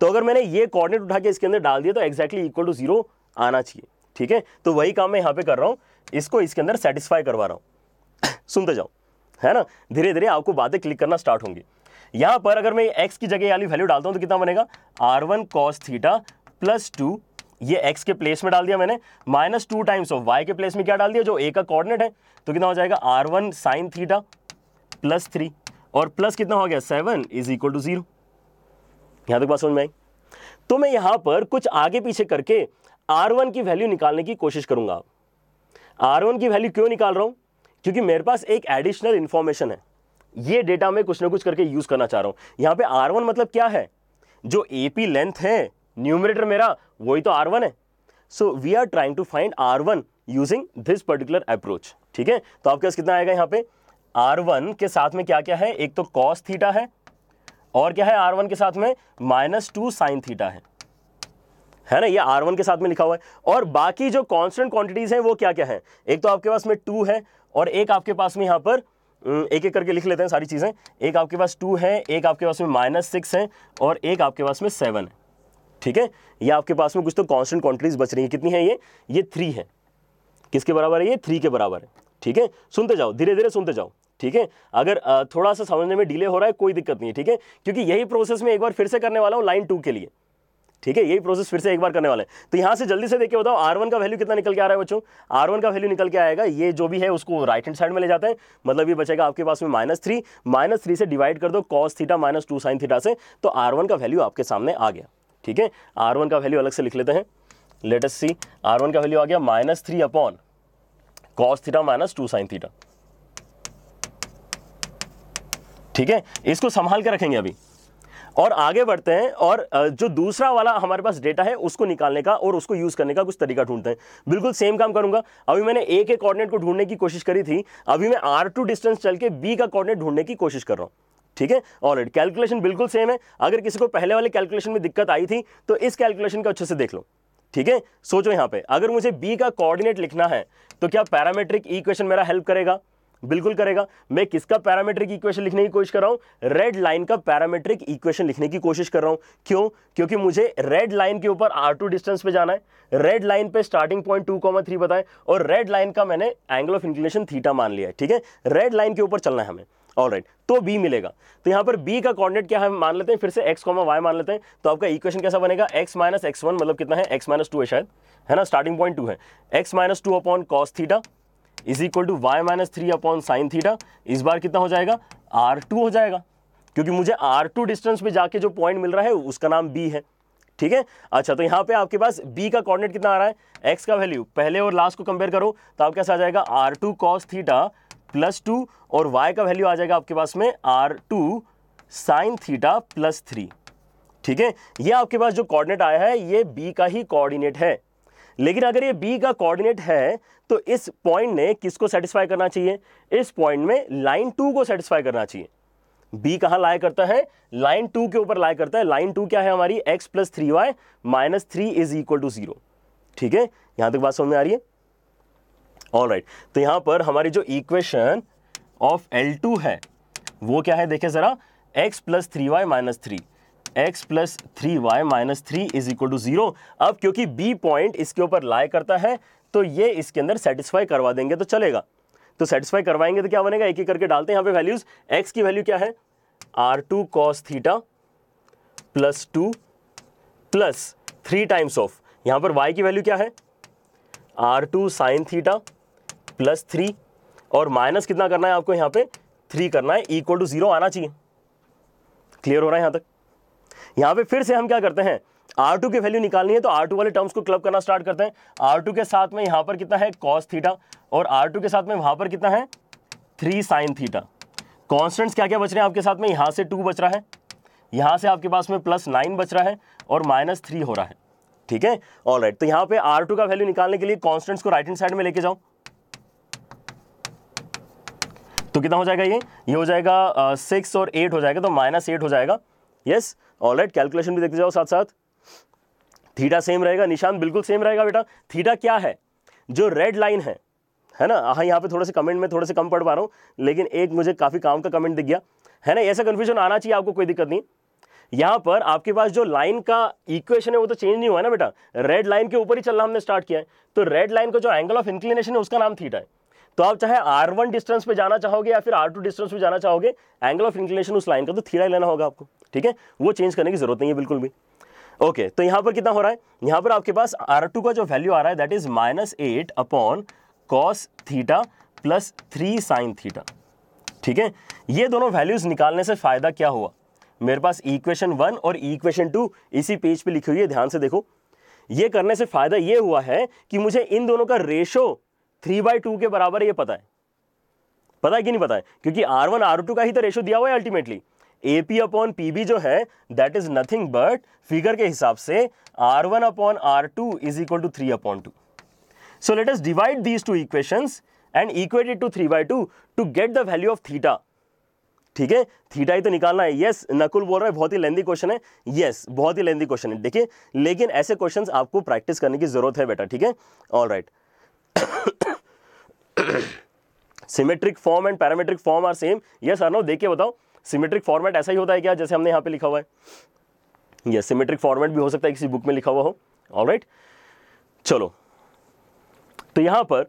तो अगर मैंने ये कोऑर्डिनेट उठा के इसके अंदर डाल दिया तो एग्जैक्टली इक्वल टू जीरो आना चाहिए। ठीक है, तो वही काम मैं यहाँ पे कर रहा हूँ, इसको इसके अंदर सेटिस्फाई करवा रहा हूँ। सुनते जाओ, है ना, धीरे धीरे आपको बातें क्लिक करना स्टार्ट होंगी। यहाँ पर अगर मैं एक्स की जगह वाली वैल्यू डालता हूँ तो कितना बनेगा, R one cos theta plus two, ये x के प्लेस में डाल दिया मैंने, minus two times of y के प्लेस में क्या डाल दिया, जो a का कोऑर्डिनेट है, तो कितना हो जाएगा R one sine theta plus three, और प्लस कितना हो गया seven is equal to zero. यहाँ तक बात समझ में आई। तो मैं यहाँ पर कुछ आगे पीछे करके आर वन की वैल्यू निकालने की कोशिश करूंगा। आर वन की वैल्यू क्यों निकाल रहा हूँ, क्योंकि मेरे पास एक एडिशनल इंफॉर्मेशन है, ये डेटा मैं कुछ ना कुछ करके यूज करना चाह रहा हूँ। यहाँ पे आर वन मतलब क्या है, जो एपी लेंथ है, न्यूमरेटर मेरा वही तो आर वन है। So we are trying to find R one using this particular approach. ठीक है, तो आपके पास कितना आएगा यहाँ पे, आर वन के साथ में क्या क्या है, एक तो cos थीटा है, और क्या है आर वन के साथ में माइनस टू साइन थीटा है, है ना, ये आर वन के साथ में लिखा हुआ है। और बाकी जो कॉन्स्टेंट क्वांटिटीज हैं वो क्या क्या हैं, एक तो आपके पास में टू है और एक आपके पास में यहाँ पर एक एक करके लिख लेते हैं सारी चीज़ें। एक आपके पास टू है, एक आपके पास में माइनस सिक्स है और एक आपके पास में सेवन है। ठीक है, ये आपके पास में कुछ तो कॉन्स्टेंट क्वांटिटीज बच रही हैं। कितनी है ये? ये थ्री है। किसके बराबर है ये? थ्री के बराबर है। ठीक है, सुनते जाओ, धीरे धीरे सुनते जाओ। ठीक है, अगर थोड़ा सा समझने में डिले हो रहा है कोई दिक्कत नहीं है। ठीक है, क्योंकि यही प्रोसेस मैं एक बार फिर से करने वाला हूँ लाइन टू के लिए। ठीक है, यही प्रोसेस फिर से एक बार करने वाला है। तो यहाँ से जल्दी से देखिए, बताओ आर वन का वैल्यू कितना निकल के आ रहा है बच्चों। आर वन का वैल्यू निकल के आएगा, ये जो भी है उसको राइट हैंड साइड में ले जाते हैं, मतलब ये बचेगा आपके पास में माइनस थ्री। माइनस थ्री से डिवाइड कर दो cos theta minus two sine theta से, तो आर वन का वैल्यू आपके सामने आ गया। ठीक है, आर वन का वैल्यू अलग से लिख लेते हैं। Let us see, R one का वैल्यू आ गया minus three upon cos theta minus two sine theta. ठीक है, इसको संभाल कर रखेंगे अभी और आगे बढ़ते हैं, और जो दूसरा वाला हमारे पास डेटा है उसको निकालने का और उसको यूज़ करने का कुछ तरीका ढूंढते हैं। बिल्कुल सेम काम करूंगा। अभी मैंने ए के कोऑर्डिनेट को ढूंढने की कोशिश करी थी, अभी मैं आर टू डिस्टेंस चल के बी का कोऑर्डिनेट ढूंढने की कोशिश कर रहा हूँ। ठीक है, ऑलरेडी कैलकुलेशन बिल्कुल सेम है। अगर किसी को पहले वाले कैलकुलेशन में दिक्कत आई थी तो इस कैलकुलेशन को अच्छे से देख लो। ठीक है, सोचो यहाँ पे अगर मुझे बी का कोऑर्डिनेट लिखना है तो क्या पैरामेट्रिक इक्वेशन मेरा हेल्प करेगा? बिल्कुल करेगा। मैं किसका पैरामेट्रिक इक्वेशन लिखने की कोशिश कर रहा हूँ? रेड लाइन का पैरामेट्रिक इक्वेशन लिखने की कोशिश कर रहा हूँ। क्यों? क्योंकि मुझे रेड लाइन के ऊपर आर टू डिस्टेंस पे जाना है। रेड लाइन पे starting point two comma three बताएं और रेड लाइन का मैंने एंगल ऑफ इंक्लिनेशन थीटा मान लिया है। ठीक है, रेड लाइन के ऊपर चलना है हमें। ऑलराइट, तो बी मिलेगा। तो यहाँ पर बी का कोऑर्डिनेट क्या है मान लेते हैं, फिर से एक्स कॉमा वाई मान लेते हैं। तो आपका इक्वेशन कैसा बनेगा? एक्स माइनस एक्स वन, मतलब कितना है? एक्स माइनस टू है शायद, है ना, स्टार्टिंग पॉइंट टू है। X minus two upon cos theta is equal to y minus three upon sine theta. इस बार कितना हो जाएगा? आर टू हो जाएगा, क्योंकि मुझे आर टू डिस्टेंस पे जाके जो पॉइंट मिल रहा है उसका नाम बी है। ठीक है, अच्छा तो यहाँ पे आपके पास बी का कोऑर्डिनेट कितना आ रहा है? एक्स का वैल्यू पहले और लास्ट को कंपेयर करो तो आप कैसे आ जाएगा? R two cos theta plus two, और वाई का वैल्यू आ जाएगा आपके पास में R two sine theta plus three. ठीक है, ये आपके पास जो कोऑर्डिनेट आया है ये बी का ही कोऑर्डिनेट है। लेकिन अगर ये B का कोऑर्डिनेट है तो इस पॉइंट ने किसको सेटिस्फाई करना चाहिए? इस पॉइंट में लाइन टू को सेटिस्फाई करना चाहिए। B कहाँ लाया करता है? लाइन टू के ऊपर लाया करता है। लाइन टू क्या है हमारी? x plus three Y minus three is equal to zero. ठीक है, यहाँ तक बात समझ में आ रही है? ऑलराइट, तो यहाँ पर हमारी जो इक्वेशन ऑफ एल टू है वो क्या है देखें ज़रा, x plus three Y minus three x plus three Y minus three is equal to zero. अब क्योंकि b पॉइंट इसके ऊपर लाई करता है तो ये इसके अंदर सेटिस्फाई करवा देंगे तो चलेगा। तो सेटिस्फाई करवाएंगे तो क्या बनेगा? एक एक करके डालते हैं यहाँ पे वैल्यूज। x की वैल्यू क्या है? R two cos theta plus two plus three times of, यहाँ पर y की वैल्यू क्या है? R two sine theta plus three, और माइनस कितना करना है आपको यहाँ पे? थ्री करना है, इक्वल टू जीरो आना चाहिए। क्लियर हो रहा है यहाँ तक? यहाँ पे फिर से हम क्या करते हैं? आर टू की वैल्यू निकालनी है तो आर टू वाले टर्म्स को क्लब करना स्टार्ट करते हैं। आर टू के साथ में यहाँ पर कितना है? कॉस थीटा, और आर टू के साथ में वहाँ पर कितना है? Three sine theta. कॉन्स्टेंट्स क्या क्या बच रहे हैं आपके साथ में? यहाँ से टू बच रहा है, यहाँ से आपके पास में प्लस नाइन बच रहा है और माइनस थ्री हो रहा है। ठीक है, ऑलराइट, तो यहाँ पे आर टू का वैल्यू निकालने के लिए कॉन्स्टेंट्स को राइट हैंड साइड में लेके जाओ तो कितना हो जाएगा? ये ये हो जाएगा सिक्स और एट हो जाएगा, तो माइनस एट हो जाएगा। यस, ऑलराइट, कैलकुलेशन भी देखते जाओ साथ साथ। थीटा सेम रहेगा, निशान बिल्कुल सेम रहेगा बेटा। थीटा क्या है? जो रेड लाइन है, है ना। हाँ, यहाँ पे थोड़े से कमेंट में थोड़े से कम पढ़ पा रहा हूँ, लेकिन एक मुझे काफ़ी काम का कमेंट दिख गया, है ना। ऐसा कन्फ्यूजन आना चाहिए आपको, कोई दिक्कत नहीं। यहाँ पर आपके पास जो लाइन का इक्वेशन है वो तो चेंज नहीं हुआ है ना बेटा, रेड लाइन के ऊपर ही चलना हमने स्टार्ट किया है। तो रेड लाइन का जो एंगल ऑफ इंक्लिनेशन है उसका नाम थीटा है। तो आप चाहे आर वन डिस्टेंस पे जाना चाहोगे या फिर आर टू डिस्टेंस पे जाना चाहोगे, एंगल ऑफ इंक्लिनेशन उस लाइन का तो थीटा ही लेना होगा आपको। ठीक है, वो चेंज करने की जरूरत नहीं है बिल्कुल भी। ओके, तो यहाँ पर कितना हो रहा है? यहाँ पर आपके पास आर टू का जो वैल्यू आ रहा है that is minus eight upon cos theta plus three sine theta. ठीक है, ये दोनों वैल्यूज निकालने से फायदा क्या हुआ? मेरे पास इक्वेशन वन और इक्वेशन टू इसी पेज पे लिखी हुई है, ध्यान से देखो। ये करने से फायदा ये हुआ है कि मुझे इन दोनों का रेशो थ्री बाई टू के बराबर है, ये पता है। पता है कि नहीं पता है? क्योंकि आर वन आर टू का ही तो रेशो दिया हुआ है ultimately. A P upon P B जो है that is nothing but figure के हिसाब से R one upon R two is equal to three upon two. So let us divide these two equations and equate it to three by two to get the value of theta. ठीक है, थीटा ही तो निकालना है। यस नकुल बोल रहा है बहुत ही लेंथी क्वेश्चन है। यस बहुत ही लेंथी क्वेश्चन है देखिए, लेकिन ऐसे क्वेश्चंस आपको प्रैक्टिस करने की जरूरत है बेटा, ठीक है। All right, symmetric form and parametric form are same. Yes Arnav देख के बताओ, सिमेट्रिक फॉर्मेट ऐसा ही होता है क्या जैसे हमने यहाँ पे लिखा हुआ है? यस सिमेट्रिक फॉर्मेट भी हो सकता है किसी बुक में लिखा हुआ हो। ऑल राइट, चलो तो यहाँ पर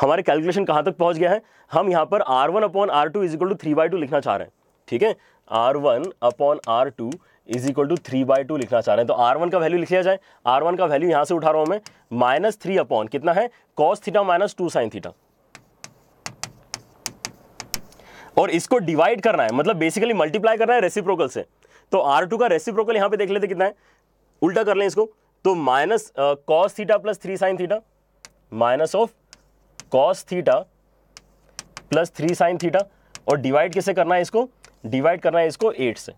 हमारे कैलकुलेशन कहाँ तक पहुँच गया है? हम यहाँ पर R one upon R two is equal to three by two लिखना चाह रहे हैं, ठीक है। R one upon R two is equal to three by two लिखना चाह रहे हैं, तो आर वन का वैल्यू लिख लिया जाए। आर वन का वैल्यू यहाँ से उठा रहा हूँ मैं, माइनस थ्री अपॉन कितना है cos theta minus two sine theta, और इसको डिवाइड करना है, मतलब बेसिकली मल्टीप्लाई करना है रेसिप्रोकल से। तो आर टू का रेसिप्रोकल यहाँ पे देख लेते कितना है, उल्टा कर लें इसको, तो minus cos theta plus three sine theta minus of cos theta plus three sine theta, और डिवाइड किससे करना है इसको? डिवाइड करना है इसको एट से,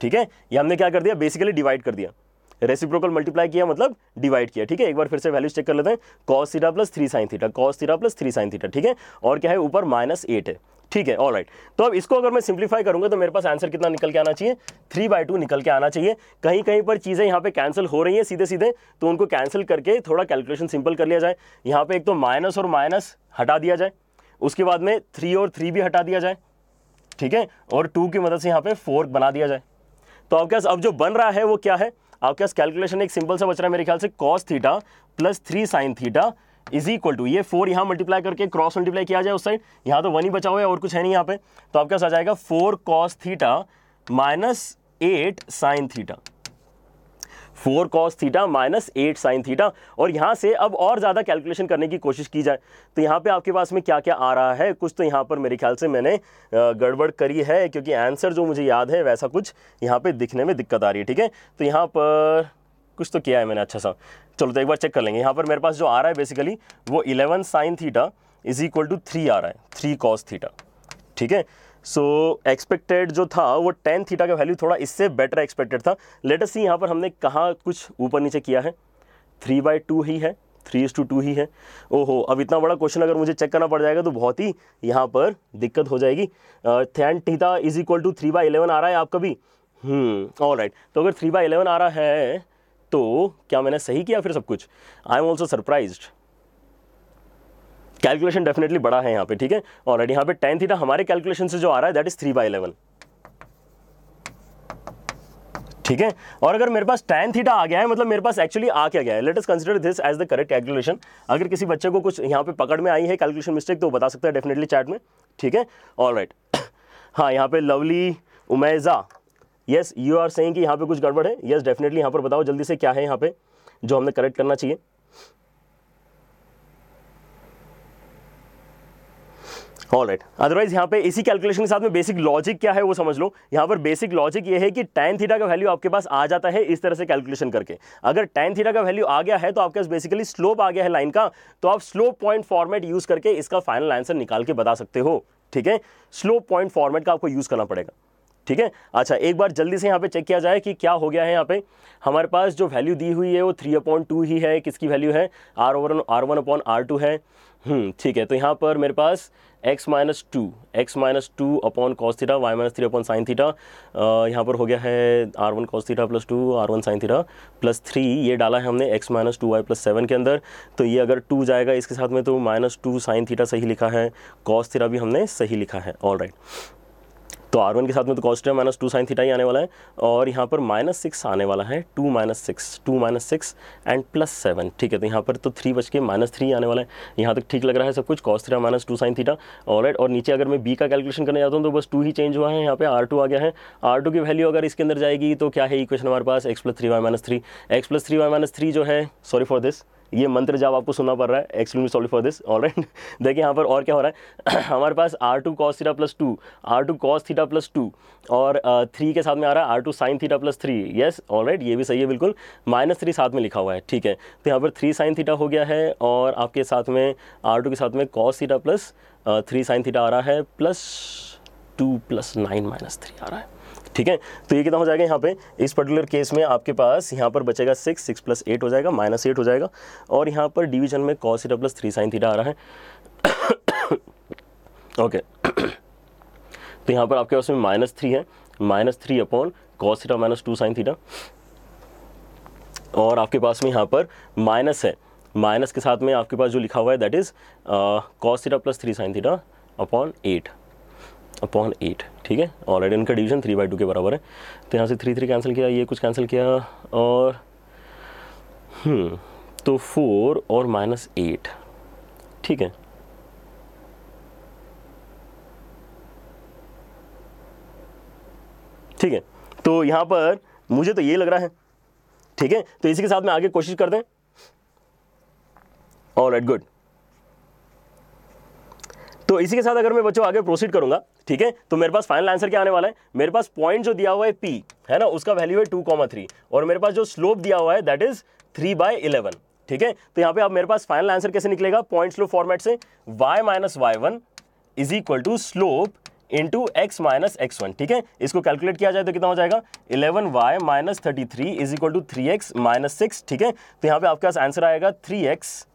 ठीक है। ये हमने क्या कर दिया, बेसिकली डिवाइड कर दिया, रेसिप्रोकल मल्टीप्लाई किया मतलब डिवाइड किया, ठीक है। एक बार फिर से वैल्यूज चेक कर लेते हैं, cos theta plus three sine theta, cos theta plus three sine theta, ठीक है। और क्या है ऊपर माइनस एट है, ठीक है। ऑल राइट, तो अब इसको अगर मैं सिंप्लीफाई करूंगा तो मेरे पास आंसर कितना निकल के आना चाहिए, थ्री बाई टू निकल के आना चाहिए। कहीं कहीं पर चीज़ें यहाँ पे कैंसिल हो रही हैं सीधे सीधे, तो उनको कैंसिल करके थोड़ा कैलकुलेशन सिंपल कर लिया जाए। यहाँ पे एक तो माइनस और माइनस हटा दिया जाए, उसके बाद में थ्री और थ्री भी हटा दिया जाए, ठीक है, और टू की मदद से यहाँ पर फोर बना दिया जाए। तो आपके पास अब जो बन रहा है वो क्या है, आपके पास कैलकुलेशन एक सिंपल सा बच रहा है मेरे ख्याल से, cos theta plus three sine theta is equal to, ये फोर यहाँ मल्टीप्लाई करके क्रॉस मल्टीप्लाई किया जाए उस साइड, यहाँ तो वन ही बचा हुआ है और कुछ है नहीं यहाँ पे, तो आपके पास आ जाएगा four cos theta minus eight sine theta, four cos theta minus eight sine theta. और यहाँ से अब और ज़्यादा कैलकुलेशन करने की कोशिश की जाए, तो यहाँ पे आपके पास में क्या क्या आ रहा है, कुछ तो यहाँ पर मेरे ख्याल से मैंने गड़बड़ करी है, क्योंकि आंसर जो मुझे याद है वैसा कुछ यहाँ पे दिखने में दिक्कत आ रही है, ठीक है। तो यहाँ पर कुछ तो किया है मैंने अच्छा सा, चलो तो एक बार चेक कर लेंगे। यहाँ पर मेरे पास जो आ रहा है बेसिकली वो eleven sine theta is equal to three आ रहा है, थ्री कॉस थीटा, ठीक है। सो एक्सपेक्टेड जो था वो टेन थीटा का वैल्यू थोड़ा इससे बेटर एक्सपेक्टेड था। लेट अस सी यहाँ पर हमने कहाँ कुछ ऊपर नीचे किया है, थ्री बाई टू ही है, थ्री इज टू टू ही है। ओहो, अब इतना बड़ा क्वेश्चन अगर मुझे चेक करना पड़ जाएगा तो बहुत ही यहाँ पर दिक्कत हो जाएगी। Tan theta is equal to three by eleven आ रहा है आपका भी, ऑल राइट। तो अगर थ्री बाई इलेवन आ रहा है तो क्या मैंने सही किया फिर सब कुछ? I am also surprised, calculation definitely बड़ा है यहाँ पे, ठीक है। ऑलरेडी यहाँ पे टेन थीटा हमारे कैलकुलेशन से जो आ रहा है that is three by eleven, ठीक है। और अगर मेरे पास टेन थीटा आ गया है मतलब मेरे पास एक्चुअली आ क्या गया है, let us consider this as the correct calculation. अगर किसी बच्चे को कुछ यहाँ पे पकड़ में आई है कैलकुलेशन मिस्टेक तो बता सकता है डेफिनेटली चैट में, ठीक है। ऑल राइट, हाँ यहाँ पे lovely Umeja, yes you are saying कि यहाँ पे कुछ गड़बड़ है। यस डेफिनेटली, यहाँ पर बताओ जल्दी से क्या है यहाँ पे जो हमने करेक्ट करना चाहिए। ऑल राइट, अदरवाइज यहाँ पे इसी कैलकुलेशन के साथ में बेसिक लॉजिक क्या है वो समझ लो। यहाँ पर बेसिक लॉजिक ये है कि tan थीटा का वैल्यू आपके पास आ जाता है इस तरह से कैलकुलेशन करके। अगर tan थीटा का वैल्यू आ गया है तो आपके पास बेसिकली स्लोप आ गया है लाइन का, तो आप स्लोप पॉइंट फॉर्मेट यूज करके इसका फाइनल आंसर निकाल के बता सकते हो, ठीक है। स्लोप पॉइंट फॉर्मेट का आपको यूज करना पड़ेगा, ठीक है। अच्छा एक बार जल्दी से यहाँ पे चेक किया जाए कि क्या हो गया है। यहाँ पे हमारे पास जो वैल्यू दी हुई है वो थ्री अपॉन टू ही है, किसकी वैल्यू है R over R one upon R two है, ठीक है। तो यहाँ पर मेरे पास x minus two X minus two upon cos theta, Y minus three upon sine theta, यहाँ पर हो गया है R one cos theta plus two R one sine theta plus three, ये डाला है हमने x minus two Y plus seven के अंदर। तो ये अगर टू जाएगा इसके साथ में तो माइनस टू साइन थीटा सही लिखा है, कॉस थीटा भी हमने सही लिखा है। ऑल राइट, तो आर वन के साथ में तो cos theta minus two sine theta ही आने वाला है, और यहाँ पर माइनस सिक्स आने वाला है, two minus six two minus six and plus seven, ठीक है। तो यहाँ पर तो थ्री बच के माइनस थ्री आने वाला है, यहाँ तक ठीक लग रहा है सब कुछ, cos theta minus two sine theta. Alright, और नीचे अगर मैं बी का कैलकुलेशन करने जाता हूँ तो बस टू ही चेंज हुआ है, यहाँ पे आर टू आ गया है। आर टू की वैल्यू अगर इसके अंदर जाएगी तो क्या है इक्वेशन हमारे पास, X plus three Y minus three, X plus three Y minus three जो है, सॉरी फॉर दिस ये मंत्र जब आपको सुनना पड़ रहा है, excuse me sorry for this. Alright, देखिए यहाँ पर और क्या हो रहा है हमारे पास R two cos theta plus two, R two cos theta plus two, और थ्री uh, के साथ में आ रहा है R two sine theta plus three. Yes all right, ये भी सही है बिल्कुल, माइनस थ्री साथ में लिखा हुआ है, ठीक है। तो यहाँ पर थ्री साइन थीटा हो गया है, और आपके साथ में आर टू के साथ में cos theta plus three sine theta आ रहा है, plus two plus nine minus three आ रहा है, ठीक है। तो ये कितना हो जाएगा यहाँ पे इस पर्टिकुलर केस में आपके पास, यहाँ पर बचेगा सिक्स, सिक्स प्लस एट हो जाएगा माइनस एट हो जाएगा, और यहाँ पर डिवीजन में cos theta plus three sine theta आ रहा है ओके okay. तो यहाँ पर आपके पास में माइनस थ्री है, minus three upon cos theta minus two sine theta, और आपके पास में यहाँ पर माइनस है, माइनस के साथ में आपके पास जो लिखा हुआ है that is cos theta plus three sine theta upon eight upon eight ठीक है। ऑलरेडी इनका डिवीजन थ्री बाई टू के बराबर है, तो यहाँ से थ्री थ्री कैंसिल किया, ये कुछ कैंसिल किया, और हम्म तो फोर और माइनस एट ठीक है। ठीक है तो यहाँ पर मुझे तो ये लग रहा है ठीक है, तो इसी के साथ में आगे कोशिश करते हैं। ऑलराइट गुड, तो इसी के साथ अगर मैं बच्चों आगे प्रोसीड करूंगा ठीक है, तो मेरे पास फाइनल आंसर क्या आने वाला है, मेरे पास पॉइंट जो दिया हुआ है पी है ना, उसका वैल्यू है टू कॉमा थ्री, और मेरे पास जो स्लोप दिया हुआ है that is three by eleven ठीक है। तो यहाँ पे आप मेरे पास फाइनल आंसर कैसे निकलेगा, पॉइंट स्लोप फॉर्मेट से, Y minus Y one is equal to slope into X minus x one ठीक है। इसको कैलकुलेट किया जाए तो कितना हो जाएगा, eleven Y minus thirty three is equal to three X minus six ठीक है। तो यहाँ पे आपके पास आंसर आएगा three X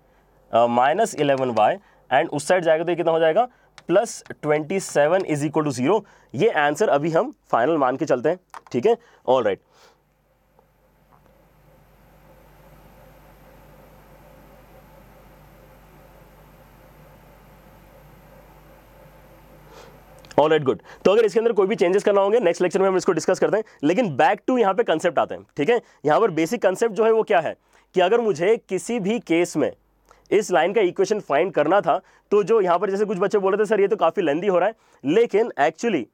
minus eleven Y, and उस साइड जाएगा तो ये कितना हो जाएगा plus twenty seven is equal to zero. ये आंसर अभी हम फाइनल मान के चलते हैं ठीक है। All right all right good, तो अगर इसके अंदर कोई भी चेंजेस करना होंगे नेक्स्ट लेक्चर में हम इसको डिस्कस करते हैं। लेकिन बैक टू यहाँ पे कंसेप्ट आते हैं ठीक है। यहाँ पर बेसिक कंसेप्ट जो है वो क्या है कि अगर मुझे किसी भी केस में इस लाइन का इक्वेशन फाइंड करना था, तो जो यहाँ पर जैसे कुछ बच्चे बोल रहे थे सर ये तो काफ़ी लेंदी हो रहा है, लेकिन एक्चुअली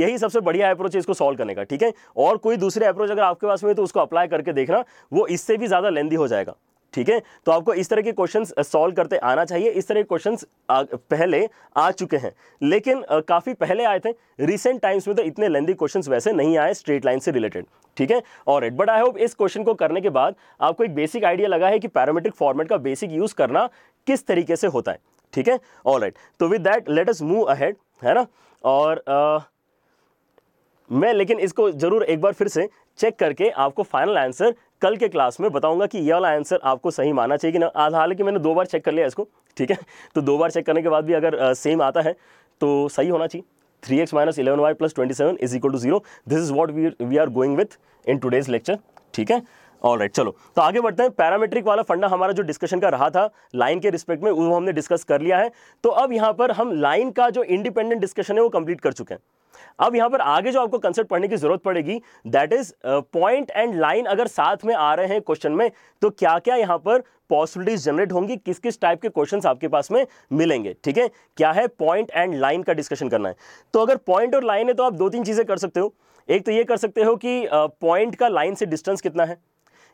यही सबसे बढ़िया अप्रोच है इसको सॉल्व करने का ठीक है। और कोई दूसरे अप्रोच अगर आपके पास में है तो उसको अप्लाई करके देखना, वो इससे भी ज़्यादा लेंदी हो जाएगा ठीक है। तो आपको इस तरह के क्वेश्चंस सॉल्व करते आना चाहिए। इस तरह के क्वेश्चंस पहले आ चुके हैं, लेकिन काफ़ी पहले आए थे, रिसेंट टाइम्स में तो इतने लेंदी क्वेश्चंस वैसे नहीं आए स्ट्रेट लाइन से रिलेटेड ठीक है। और इट बट आई होप इस क्वेश्चन को करने के बाद आपको एक बेसिक आइडिया लगा है कि पैरामीट्रिक फॉर्मेट का बेसिक यूज़ करना किस तरीके से होता है ठीक है। ऑल राइट, तो with that let us move ahead है ना। और uh, मैं लेकिन इसको ज़रूर एक बार फिर से चेक करके आपको फाइनल आंसर कल के क्लास में बताऊंगा कि ये वाला आंसर आपको सही माना चाहिए कि ना। आज हालांकि मैंने दो बार चेक कर लिया इसको ठीक है, तो दो बार चेक करने के बाद भी अगर आ, सेम आता है तो सही होना चाहिए। Three X minus eleven Y plus twenty seven is equal to zero, this is what we we are going with in today's lecture ठीक है। ऑल राइट right, चलो तो आगे बढ़ते हैं। पैरामेट्रिक वाला फंडा हमारा जो डिस्कशन का रहा था लाइन के रिस्पेक्ट में वो हमने डिस्कस कर लिया है। तो अब यहाँ पर हम लाइन का जो इंडिपेंडेंट डिस्कशन है वो कंप्लीट कर चुके हैं। अब यहाँ पर आगे जो आपको कंसेप्ट पढ़ने की जरूरत पड़ेगी that is point and line अगर साथ में आ रहे हैं क्वेश्चन में, तो क्या क्या यहाँ पर पॉसिबिलिटीज जनरेट होंगी, किस किस टाइप के क्वेश्चंस आपके पास में मिलेंगे ठीक है। क्या है, पॉइंट एंड लाइन का डिस्कशन करना है। तो अगर पॉइंट और लाइन है तो आप दो तीन चीज़ें कर सकते हो। एक तो ये कर सकते हो कि पॉइंट uh, का लाइन से डिस्टेंस कितना है,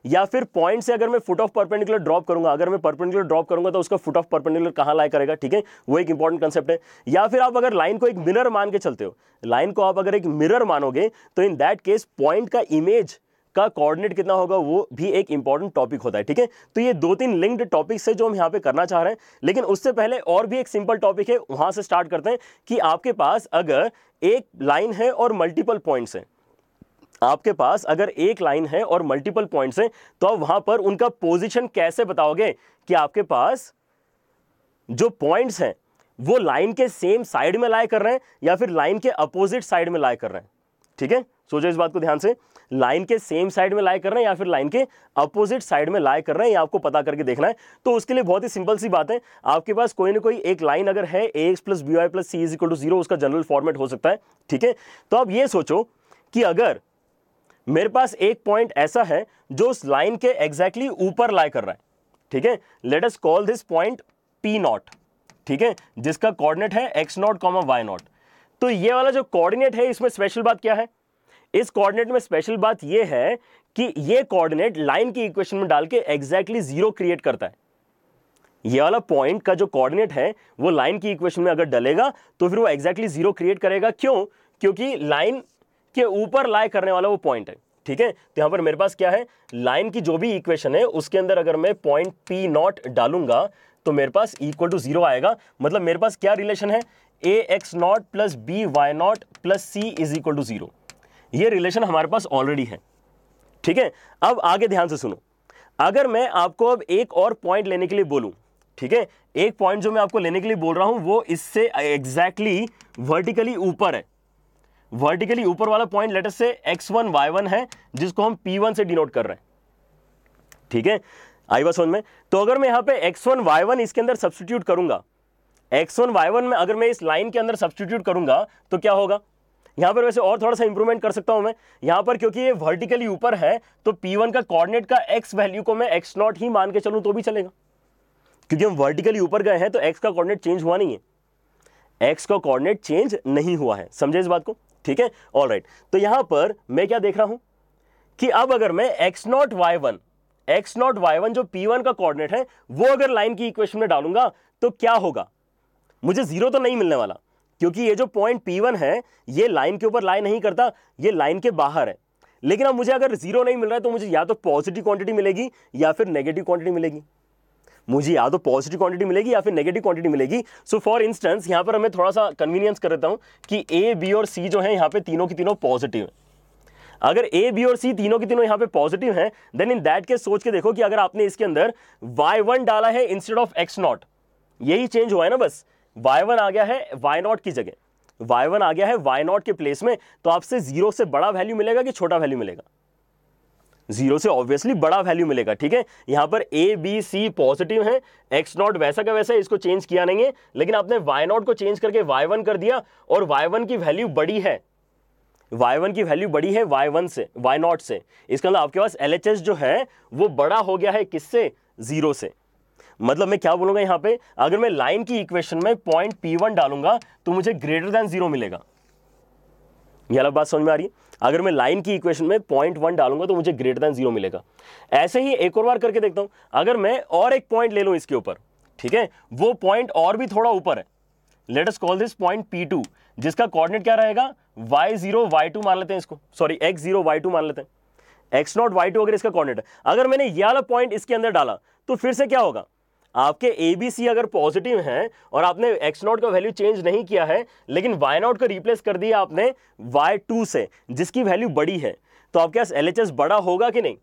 या फिर पॉइंट से अगर मैं फुट ऑफ परपेंडिकुलर ड्रॉप करूंगा, अगर मैं परपेंडिकुलर ड्रॉप करूंगा तो उसका फुट ऑफ परपेंडिकुलर कहाँ लाई करेगा ठीक है, वो एक इंपॉर्टेंट कंसेप्ट है। या फिर आप अगर लाइन को एक मिरर मान के चलते हो, लाइन को आप अगर एक मिरर मानोगे तो इन दैट केस पॉइंट का इमेज का कोऑर्डिनेट कितना होगा वो भी एक इंपॉर्टेंट टॉपिक होता है ठीक है। तो ये दो तीन लिंक्ड टॉपिक्स है जो हम यहाँ पे करना चाह रहे हैं, लेकिन उससे पहले और भी एक सिंपल टॉपिक है, वहाँ से स्टार्ट करते हैं कि आपके पास अगर एक लाइन है और मल्टीपल पॉइंट्स हैं, आपके पास अगर एक लाइन है और मल्टीपल पॉइंट्स हैं तो आप वहां पर उनका पोजीशन कैसे बताओगे कि आपके पास जो पॉइंट्स हैं वो लाइन के सेम साइड में लाई कर रहे हैं या फिर लाइन के अपोजिट साइड में लाई कर रहे हैं ठीक है। सोचो इस बात को ध्यान से, लाइन के सेम साइड में लाई कर रहे हैं या फिर लाइन के अपोजिट साइड में लाई कर रहे हैं, ये आपको पता करके देखना है। तो उसके लिए बहुत ही सिंपल सी बात है, आपके पास कोई ना कोई एक लाइन अगर है ए x plus B Y plus C is equal to zero, उसका जनरल फॉर्मेट हो सकता है ठीक है। तो आप ये सोचो कि अगर मेरे पास एक पॉइंट ऐसा है जो उस लाइन के एग्जैक्टली ऊपर लाई कर रहा है ठीक है, let us call this point P not ठीक है, जिसका कोऑर्डिनेट है x not comma Y not. तो ये वाला जो कोऑर्डिनेट है इसमें स्पेशल बात क्या है, इस कोऑर्डिनेट में स्पेशल बात ये है कि ये कोऑर्डिनेट लाइन की इक्वेशन में डाल के एग्जैक्टली जीरो क्रिएट करता है। ये वाला पॉइंट का जो कोऑर्डिनेट है वो लाइन की इक्वेशन में अगर डलेगा तो फिर वो एग्जैक्टली जीरो क्रिएट करेगा। क्यों? क्योंकि लाइन के ऊपर लाई करने वाला वो पॉइंट है ठीक है। तो यहां पर मेरे पास क्या है, लाइन की जो भी इक्वेशन है उसके अंदर अगर मैं पॉइंट पी नॉट डालूंगा तो मेरे पास इक्वल टू जीरो आएगा। मतलब मेरे पास क्या रिलेशन है, ए X not plus B Y not plus C is equal to zero, ये रिलेशन हमारे पास ऑलरेडी है ठीक है। अब आगे ध्यान से सुनो, अगर मैं आपको अब एक और पॉइंट लेने के लिए बोलूं ठीक है, एक पॉइंट जो मैं आपको लेने के लिए बोल रहा हूं वो इससे एग्जैक्टली वर्टिकली ऊपर है वर्टिकली ऊपर वाला पॉइंट लेटर से एक्स वन वाई वन है जिसको हम पी वन से डिनोट कर रहे हैं, ठीक है। आई बात समझ में। तो अगर मैं यहाँ पे एक्स वन वाई वन इसके अंदर सब्सटीट्यूट करूंगा, एक्स वन वाई वन में अगर मैं इस लाइन के अंदर सब्सटीट्यूट करूंगा तो क्या होगा। यहाँ पर वैसे और थोड़ा सा इंप्रूवमेंट कर सकता हूँ मैं यहाँ पर, क्योंकि ये वर्टिकली ऊपर है तो पी वन का कोऑर्डिनेट का x वैल्यू को मैं x नॉट ही मान के चलूँ तो भी चलेगा, क्योंकि हम वर्टिकली ऊपर गए हैं तो x का कोऑर्डिनेट चेंज हुआ नहीं है, x का कोऑर्डिनेट चेंज नहीं हुआ है, समझे इस बात को, ठीक है। ऑलराइट, तो यहाँ पर मैं क्या देख रहा हूँ कि अब अगर मैं X not Y one X not Y one जो पी वन का कोऑर्डिनेट है वो अगर लाइन की इक्वेशन में डालूंगा तो क्या होगा। मुझे जीरो तो नहीं मिलने वाला, क्योंकि ये जो पॉइंट पी वन है ये लाइन के ऊपर लाइन नहीं करता, ये लाइन के बाहर है। लेकिन अब मुझे अगर जीरो नहीं मिल रहा है तो मुझे या तो पॉजिटिव क्वांटिटी मिलेगी या फिर नेगेटिव क्वांटिटी मिलेगी, मुझे या तो पॉजिटिव क्वांटिटी मिलेगी या फिर नेगेटिव क्वांटिटी मिलेगी। सो फॉर इंस्टेंस यहाँ पर मैं थोड़ा सा कन्वीनियंस कर देता हूँ कि ए बी और सी जो है यहाँ पे तीनों की तीनों पॉजिटिव है। अगर ए बी और सी तीनों की तीनों यहाँ पे पॉजिटिव हैं, देन इन दैट केस सोच के देखो कि अगर आपने इसके अंदर वाई वन डाला है इंस्टेड ऑफ एक्स नॉट, यही चेंज हुआ है ना, बस वाई वन आ गया है वाई नॉट की जगह, वाई वन आ गया है वाई नॉट के प्लेस में, तो आपसे जीरो से बड़ा वैल्यू मिलेगा कि छोटा वैल्यू मिलेगा। जीरो से ऑब्वियसली बड़ा वैल्यू मिलेगा, ठीक है। यहाँ पर ए बी सी पॉजिटिव है, एक्स नॉट वैसा का वैसा इसको चेंज किया नहीं है, लेकिन आपने वाई नॉट को चेंज करके वाई वन कर दिया और वाई वन की वैल्यू बड़ी है, वाई वन की वैल्यू बड़ी है वाई वन से, वाई नॉट से। इसका मतलब आपके पास एल एच एस जो है वो बड़ा हो गया है किससे, जीरो से। मतलब मैं क्या बोलूँगा यहाँ पे, अगर मैं लाइन की इक्वेशन में पॉइंट पी वन डालूंगा तो मुझे ग्रेटर दैन जीरो मिलेगा। यह अलग बात समझ में आ रही है। अगर मैं लाइन की इक्वेशन में पॉइंट वन डालूंगा तो मुझे ग्रेटर दैन जीरो मिलेगा। ऐसे ही एक और बार करके देखता हूँ, अगर मैं और एक पॉइंट ले लूँ इसके ऊपर, ठीक है, वो पॉइंट और भी थोड़ा ऊपर है, let us call this point P two, जिसका कोऑर्डिनेट क्या रहेगा वाई ज़ीरो वाई टू मान लेते हैं इसको, sorry X zero Y two मान लेते हैं, एक्स नॉट वाई टू अगर इसका कोऑर्डिनेट है। अगर मैंने ये वाला पॉइंट इसके अंदर डाला तो फिर से क्या होगा, आपके ए बी सी अगर पॉजिटिव हैं और आपने एक्स नॉट का वैल्यू चेंज नहीं किया है, लेकिन वाई नॉट को रिप्लेस कर दिया आपने वाई टू से जिसकी वैल्यू बड़ी है, तो आपके पास एल एच एस बड़ा होगा कि नहीं,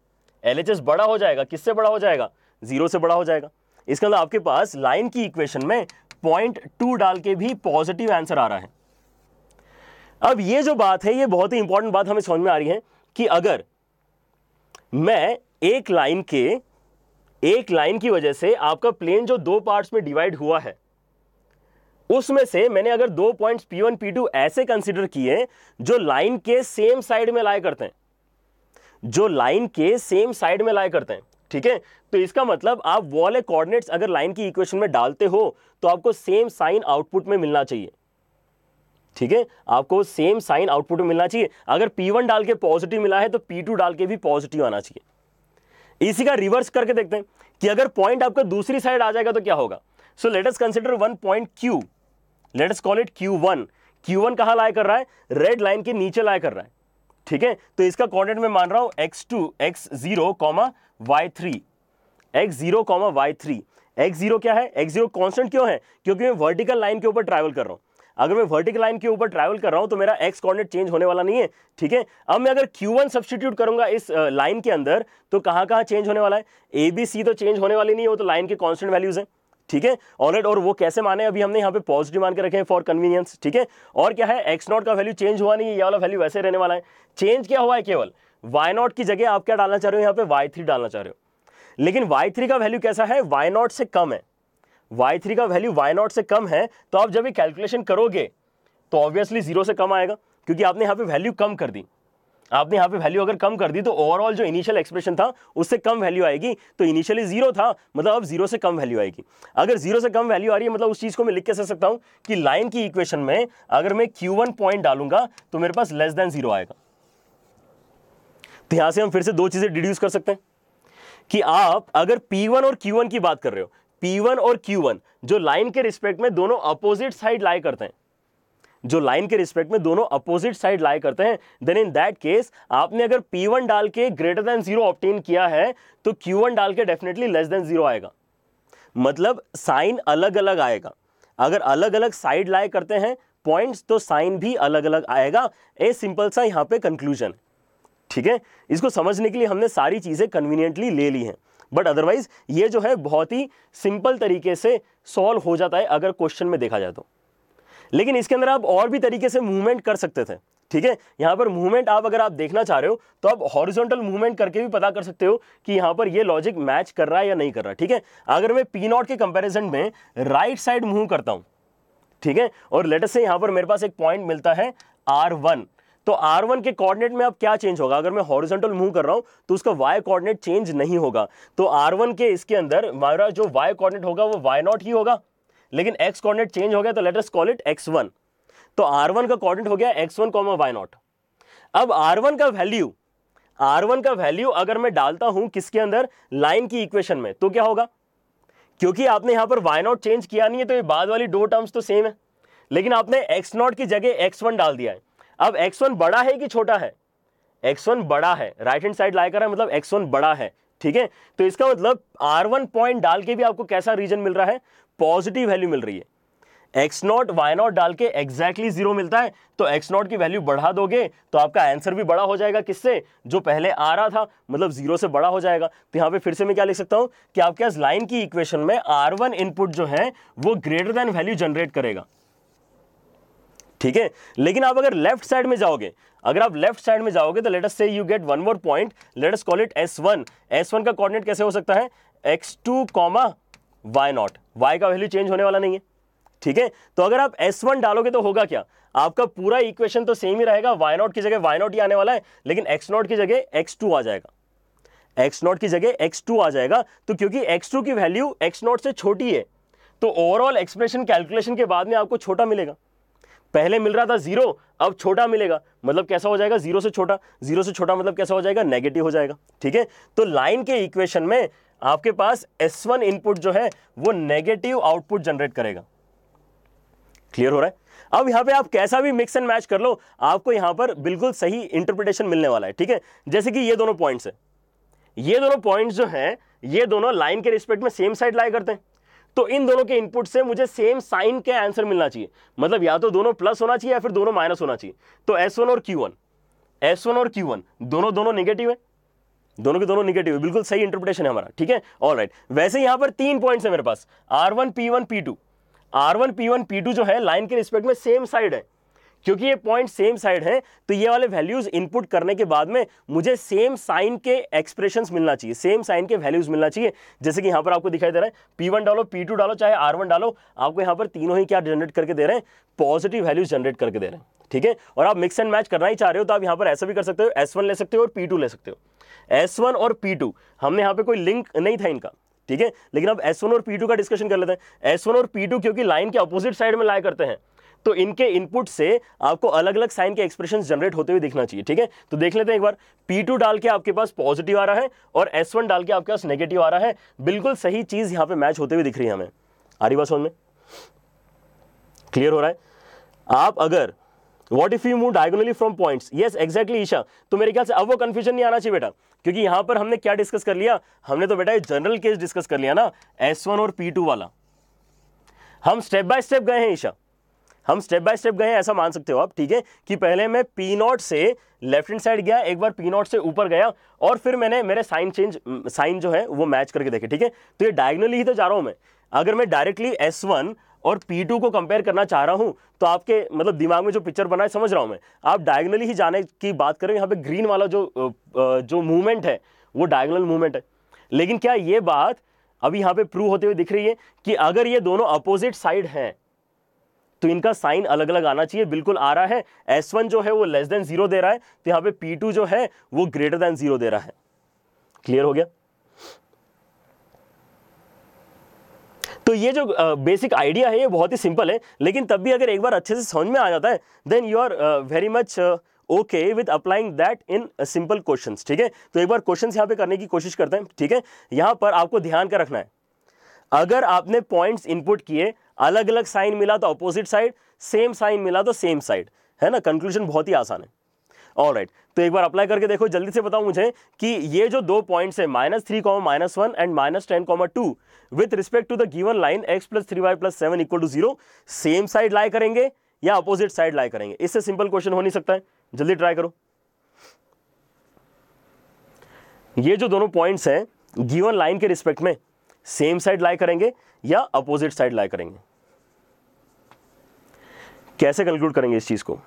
एल एच एस बड़ा हो जाएगा, किससे बड़ा हो जाएगा, जीरो से बड़ा हो जाएगा। इसका मतलब आपके पास लाइन की इक्वेशन में पॉइंट टू डाल के भी पॉजिटिव आंसर आ रहा है। अब ये जो बात है ये बहुत ही इंपॉर्टेंट बात हमें समझ में आ रही है कि अगर मैं एक लाइन के एक लाइन की वजह से आपका प्लेन जो दो पार्ट्स में डिवाइड हुआ है उसमें से मैंने अगर दो points P one P two ऐसे कंसीडर किए जो लाइन के सेम साइड में लाए करते हैं, जो लाइन के सेम साइड में लाए करते हैं, ठीक है। तो इसका मतलब आप वो वाले कोऑर्डिनेट्स अगर लाइन की इक्वेशन में डालते हो तो आपको सेम साइन आउटपुट में मिलना चाहिए, ठीक है, आपको सेम साइन आउटपुट में मिलना चाहिए। अगर पी वन डाल के पॉजिटिव मिला है तो पी टू डाल के भी पॉजिटिव आना चाहिए। इसी का रिवर्स करके देखते हैं कि अगर पॉइंट आपका दूसरी साइड आ जाएगा तो क्या होगा। So let us consider one point Q, let us call it Q one. Q one कहाँ लाए कर रहा है, रेड लाइन के नीचे लाए कर रहा है, ठीक है। तो इसका कोऑर्डिनेट मैं मान रहा हूँ X two, X zero comma Y three, X zero comma Y three. X zero क्या है, एक्स ज़ीरो कांस्टेंट क्यों है, क्योंकि मैं वर्टिकल लाइन के ऊपर ट्रैवल कर रहा हूँ। अगर मैं वर्टिकल लाइन के ऊपर ट्रैवल कर रहा हूँ तो मेरा एक्स कोऑर्डिनेट चेंज होने वाला नहीं है, ठीक है। अब मैं अगर क्यू वन सब्सटीट्यूट करूंगा इस लाइन के अंदर तो कहाँ कहाँ चेंज होने वाला है, ए बी सी तो चेंज होने वाली नहीं है, वो तो लाइन के कांस्टेंट वैल्यूज हैं, ठीक है। ऑलराइट, और वो कैसे माने, अभी हमने यहाँ पे पॉजिटिव मान के रखे हैं फॉर कन्वीनियंस, ठीक है। और क्या है, एक्स नॉट का वैल्यू चेंज हुआ नहीं है, ये वाला वैल्यू वैसे रहने वाला है। चेंज क्या हुआ है, केवल वाई नॉट की जगह आप क्या डालना चाह रहे हो, यहाँ पे वाई थ्री डालना चाह रहे हो। लेकिन वाई थ्री का वैल्यू कैसा है, वाई नॉट से कम है, वाई थ्री का वैल्यू वाई नॉट से कम है। तो आप जब ये कैलकुलेशन करोगे तो ऑब्वियसली जीरो से कम आएगा, क्योंकि आपने यहाँ पे वैल्यू कम कर दी। आपने यहाँ पे वैल्यू अगर कम कर दी तो ओवरऑल जो इनिशियल एक्सप्रेशन था उससे कम वैल्यू आएगी। तो इनिशियली जीरो था, मतलब अब जीरो से कम वैल्यू आएगी। अगर जीरो से कम वैल्यू आ रही है, मतलब उस चीज़ को मैं लिख के कह सकता हूँ कि लाइन की इक्वेशन में अगर मैं क्यू वन पॉइंट डालूंगा तो मेरे पास लेस देन जीरो आएगा। तो यहाँ से हम फिर से दो चीज़ें डिड्यूस कर सकते हैं कि आप अगर पी वन और क्यू वन की बात कर रहे हो, पी वन और क्यू वन जो लाइन के रिस्पेक्ट में दोनों अपोजिट साइड लाए करते हैं, जो लाइन के रिस्पेक्ट में दोनों अपोजिट साइड लाए करते हैं, देन इन दैट केस आपने अगर पी वन डाल के ग्रेटर देन जीरो ऑब्टेन किया है तो क्यू वन डाल के डेफिनेटली लेस देन जीरो आएगा। मतलब साइन अलग अलग आएगा। अगर अलग अलग साइड लाए करते हैं पॉइंट्स तो साइन भी अलग अलग आएगा। ए सिंपल सा यहाँ पे कंक्लूजन, ठीक है। इसको समझने के लिए हमने सारी चीज़ें कन्वीनियंटली ले ली हैं, बट अदरवाइज ये जो है बहुत ही सिंपल तरीके से सॉल्व हो जाता है अगर क्वेश्चन में देखा जाए तो। लेकिन इसके अंदर आप और भी तरीके से मूवमेंट कर सकते थे, ठीक है। यहाँ पर मूवमेंट आप अगर आप देखना चाह रहे हो तो आप हॉरिजॉन्टल मूवमेंट करके भी पता कर सकते हो कि यहाँ पर ये लॉजिक मैच कर रहा है या नहीं कर रहा। ठीक है, अगर मैं पी नॉट के कंपैरिजन में राइट साइड मूव करता हूँ, ठीक है, और लेट अस से यहाँ पर मेरे पास एक पॉइंट मिलता है आर वन, तो आर वन के कोऑर्डिनेट में अब क्या चेंज होगा? अगर मैं हॉरिजॉन्टल मूव कर रहा हूं तो उसका y कोऑर्डिनेट चेंज नहीं होगा, तो आर वन के इसके अंदर हमारा जो y कोऑर्डिनेट होगा वो वाई नॉट ही होगा, लेकिन x कोऑर्डिनेट चेंज हो गया तो let us call it X one. तो आर वन का कोऑर्डिनेट हो गया X one comma Y not. अब आर वन का वैल्यू आर वन का वैल्यू अगर मैं डालता हूं किसके अंदर, लाइन की इक्वेशन में, तो क्या होगा? क्योंकि आपने यहां पर वाई नॉट चेंज किया नहीं है तो ये बाद वाली दो टर्म्स तो सेम है, लेकिन आपने एक्स नॉट की जगह एक्स वन डाल दिया है। अब एक्स वन बड़ा है कि छोटा है? एक्स वन बड़ा है, राइट हैंड साइड लाकर है मतलब एक्स वन बड़ा है। ठीक है, तो इसका मतलब आर वन पॉइंट डाल के भी आपको कैसा रीजन मिल रहा है? पॉजिटिव वैल्यू मिल रही है। एक्स नॉट वाई नॉट डाल के एग्जैक्टली जीरो मिलता है, तो एक्स नॉट की वैल्यू बढ़ा दोगे तो आपका आंसर भी बड़ा हो जाएगा, किससे? जो पहले आ रहा था, मतलब जीरो से बड़ा हो जाएगा। तो यहाँ पे फिर से मैं क्या लिख सकता हूँ कि आपके इस लाइन की इक्वेशन में आर वन इनपुट जो है वो ग्रेटर देन वैल्यू जनरेट करेगा। ठीक है, लेकिन आप अगर लेफ्ट साइड में जाओगे, अगर आप लेफ्ट साइड में जाओगे तो let us say you get one more point, let us call it S one. S one का कोऑर्डिनेट कैसे हो सकता है? X two comma Y not, y का वैल्यू चेंज होने वाला नहीं है। ठीक है, तो अगर आप एस वन डालोगे तो होगा क्या? आपका पूरा इक्वेशन तो सेम ही रहेगा, y नॉट की जगह y नॉट ही आने वाला है, लेकिन x नॉट की जगह एक्स टू आ जाएगा, x नॉट की जगह एक्स टू आ जाएगा। तो क्योंकि एक्स टू की वैल्यू x नॉट से छोटी है तो ओवरऑल एक्सप्रेशन कैलकुलेशन के बाद में आपको छोटा मिलेगा। पहले मिल रहा था जीरो, अब छोटा मिलेगा, मतलब कैसा हो जाएगा? जीरो से छोटा, जीरो से छोटा मतलब कैसा हो जाएगा? नेगेटिव हो जाएगा। ठीक है, तो लाइन के इक्वेशन में आपके पास एस वन इनपुट जो है वो नेगेटिव आउटपुट जनरेट करेगा। क्लियर हो रहा है? अब यहाँ पे आप कैसा भी मिक्स एंड मैच कर लो, आपको यहाँ पर बिल्कुल सही इंटरप्रिटेशन मिलने वाला है। ठीक है, जैसे कि ये दोनों पॉइंट्स है, ये दोनों पॉइंट्स जो है ये दोनों लाइन के रिस्पेक्ट में सेम साइड लाई करते हैं, तो इन दोनों के इनपुट से मुझे सेम साइन के आंसर मिलना चाहिए, मतलब या तो दोनों प्लस होना चाहिए या फिर दोनों माइनस होना चाहिए। तो एस वन और क्यू वन, एस वन और क्यू वन दोनों दोनों नेगेटिव है, दोनों के दोनों नेगेटिव है, बिल्कुल सही इंटरप्रिटेशन है हमारा। ठीक है, ऑलराइट। वैसे यहाँ पर तीन पॉइंट्स है मेरे पास, R one P one P two, R one P one P two जो है लाइन के रिस्पेक्ट में सेम साइड है, क्योंकि ये पॉइंट सेम साइड है तो ये वाले वैल्यूज इनपुट करने के बाद में मुझे सेम साइन के एक्सप्रेशंस मिलना चाहिए, सेम साइन के वैल्यूज मिलना चाहिए। जैसे कि यहाँ पर आपको दिखाई दे रहा है, पी वन डालो, पी टू डालो, चाहे आर वन डालो, आपको यहाँ पर तीनों ही क्या जनरेट करके दे रहे हैं? पॉजिटिव वैल्यूज जनरेट करके दे रहे हैं। ठीक है, और आप मिक्स एंड मैच करना ही चाह रहे हो तो आप यहाँ पर ऐसा भी कर सकते हो, एस वन ले सकते हो और पी टू ले सकते हो। एस वन और पी टू हमने यहाँ पे कोई लिंक नहीं था इनका, ठीक है, लेकिन अब एस वन और पी टू का डिस्कशन कर लेते हैं। एस वन और पी टू क्योंकि लाइन के अपोजिट साइड में लाया करते हैं तो इनके इनपुट से आपको अलग अलग साइन के एक्सप्रेशंस जनरेट होते हुए दिखना चाहिए। ठीक है, तो देख लेते हैं एक बार, पी टू डाल के आपके पास पॉजिटिव आ रहा है और एस वन डाल के आपके पास नेगेटिव आ रहा है, बिल्कुल सही चीज यहाँ पे मैच होते हुए दिख रही है हमें। आ रही बात समझ में? क्लियर हो रहा है? आप अगर What if you move diagonally from points? Yes, exactly, Isha. तो मेरे ख्याल से अब वो कंफ्यूजन नहीं आना चाहिए बेटा, क्योंकि यहाँ पर हमने क्या डिस्कस कर लिया? हमने तो बेटा जनरल केस डिस्कस कर लिया ना, एस वन और पी टू वाला। हम स्टेप बाय स्टेप गए हैं ईशा, हम स्टेप बाय स्टेप गए हैं, ऐसा मान सकते हो आप। ठीक है, कि पहले मैं पी नॉट से लेफ्ट हैंड साइड गया, एक बार पी नॉट से ऊपर गया और फिर मैंने मेरे साइन चेंज साइन जो है वो मैच करके देखे। ठीक है, तो ये डायगोनली ही तो जा रहा हूँ मैं। अगर मैं डायरेक्टली एस वन और पी टू को कंपेयर करना चाह रहा हूँ तो आपके मतलब दिमाग में जो पिक्चर बना है समझ रहा हूँ मैं, आप डायगोनली ही जाने की बात करें। यहाँ पे ग्रीन वाला जो जो मूवमेंट है वो डायगोनल मूवमेंट है, लेकिन क्या ये बात अभी यहाँ पे प्रूव होते हुए दिख रही है कि अगर ये दोनों अपोजिट साइड हैं तो इनका साइन अलग अलग आना चाहिए? बिल्कुल आ रहा है, एस वन जो है वो लेस देन जीरो दे रहा है, तो यहाँ पे पी टू जो है वो ग्रेटर देन जीरो दे रहा है। क्लियर हो गया? तो ये जो बेसिक आइडिया है ये बहुत ही सिंपल है, लेकिन तब भी अगर एक बार अच्छे से समझ में आ जाता है then you are very much okay with applying that in simple questions. ठीक है, तो एक बार क्वेश्चंस यहाँ पे करने की कोशिश करते हैं। ठीक है, यहाँ पर आपको ध्यान का रखना है, अगर आपने पॉइंट्स इनपुट किए, अलग अलग साइन मिला तो अपोजिट साइड, सेम साइन मिला तो सेम साइड, है ना? कंक्लूजन बहुत ही आसान है। ऑलराइट, तो एक बार अप्लाई करके देखो। जल्दी से बताओ मुझे कि ये जो दो पॉइंट्स है minus three comma minus one and minus ten comma two with respect to the given line X plus three Y plus seven equal to zero, same side lie करेंगे या अपोजिट साइड लाई करेंगे? इससे सिंपल क्वेश्चन हो नहीं सकता है। जल्दी ट्राई करो। ये जो दोनों पॉइंट्स हैं गिवन लाइन के रिस्पेक्ट में सेम साइड लाई करेंगे या अपोजिट साइड लाई करेंगे? कैसे कंक्लूड करेंगे इस चीज को?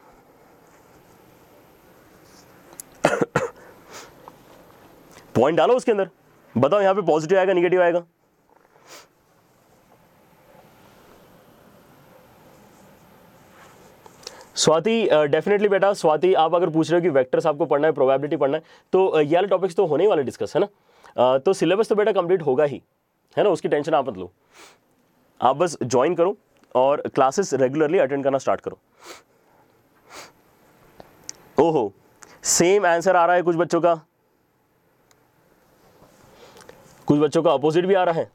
पॉइंट डालो उसके अंदर, बताओ यहाँ पे पॉजिटिव आएगा निगेटिव आएगा। स्वाति डेफिनेटली uh, बेटा स्वाति, आप अगर पूछ रहे हो कि वेक्टर्स आपको पढ़ना है, प्रोबेबिलिटी पढ़ना है, तो ये वाले टॉपिक्स तो होने ही वाले डिस्कस, है ना। uh, तो सिलेबस तो बेटा कंप्लीट होगा ही, है ना, उसकी टेंशन आप मत लो। आप बस ज्वाइन करो और क्लासेस रेगुलरली अटेंड करना स्टार्ट करो। ओहो सेम आंसर आ रहा है कुछ बच्चों का, कुछ बच्चों का अपोजिट भी आ रहा है,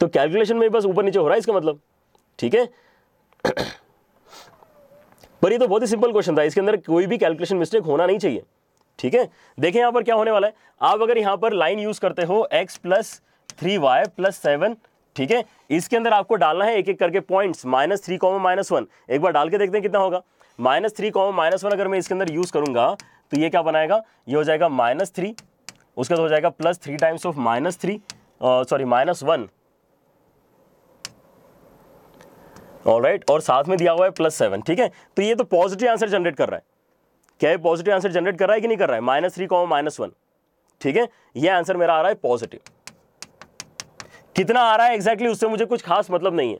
तो कैलकुलेशन में बस ऊपर नीचे हो रहा है इसका मतलब, ठीक है। पर ये तो बहुत ही सिंपल क्वेश्चन था, इसके अंदर कोई भी कैलकुलेशन मिस्टेक होना नहीं चाहिए, ठीक है। देखें यहाँ पर क्या होने वाला है, आप अगर यहाँ पर लाइन यूज करते हो x plus three Y plus seven, ठीक है, इसके अंदर आपको डालना है एक एक करके points, minus three comma minus one, एक बार डाल के देखते हैं कितना होगा। Minus three comma minus one अगर मैं इसके अंदर यूज करूंगा तो ये क्या बनाएगा, ये हो जाएगा माइनस थ्री, उसके बाद हो जाएगा plus three times of minus three sorry minus one, alright, और साथ में दिया हुआ है प्लस सेवन, ठीक है। तो ये तो पॉजिटिव आंसर जनरेट कर रहा है, क्या ये पॉजिटिव आंसर जनरेट कर रहा है कि नहीं कर रहा है, minus three comma minus one, ठीक है। ये आंसर मेरा आ रहा है पॉजिटिव, कितना आ रहा है एक्जैक्टली exactly, उससे मुझे कुछ खास मतलब नहीं है,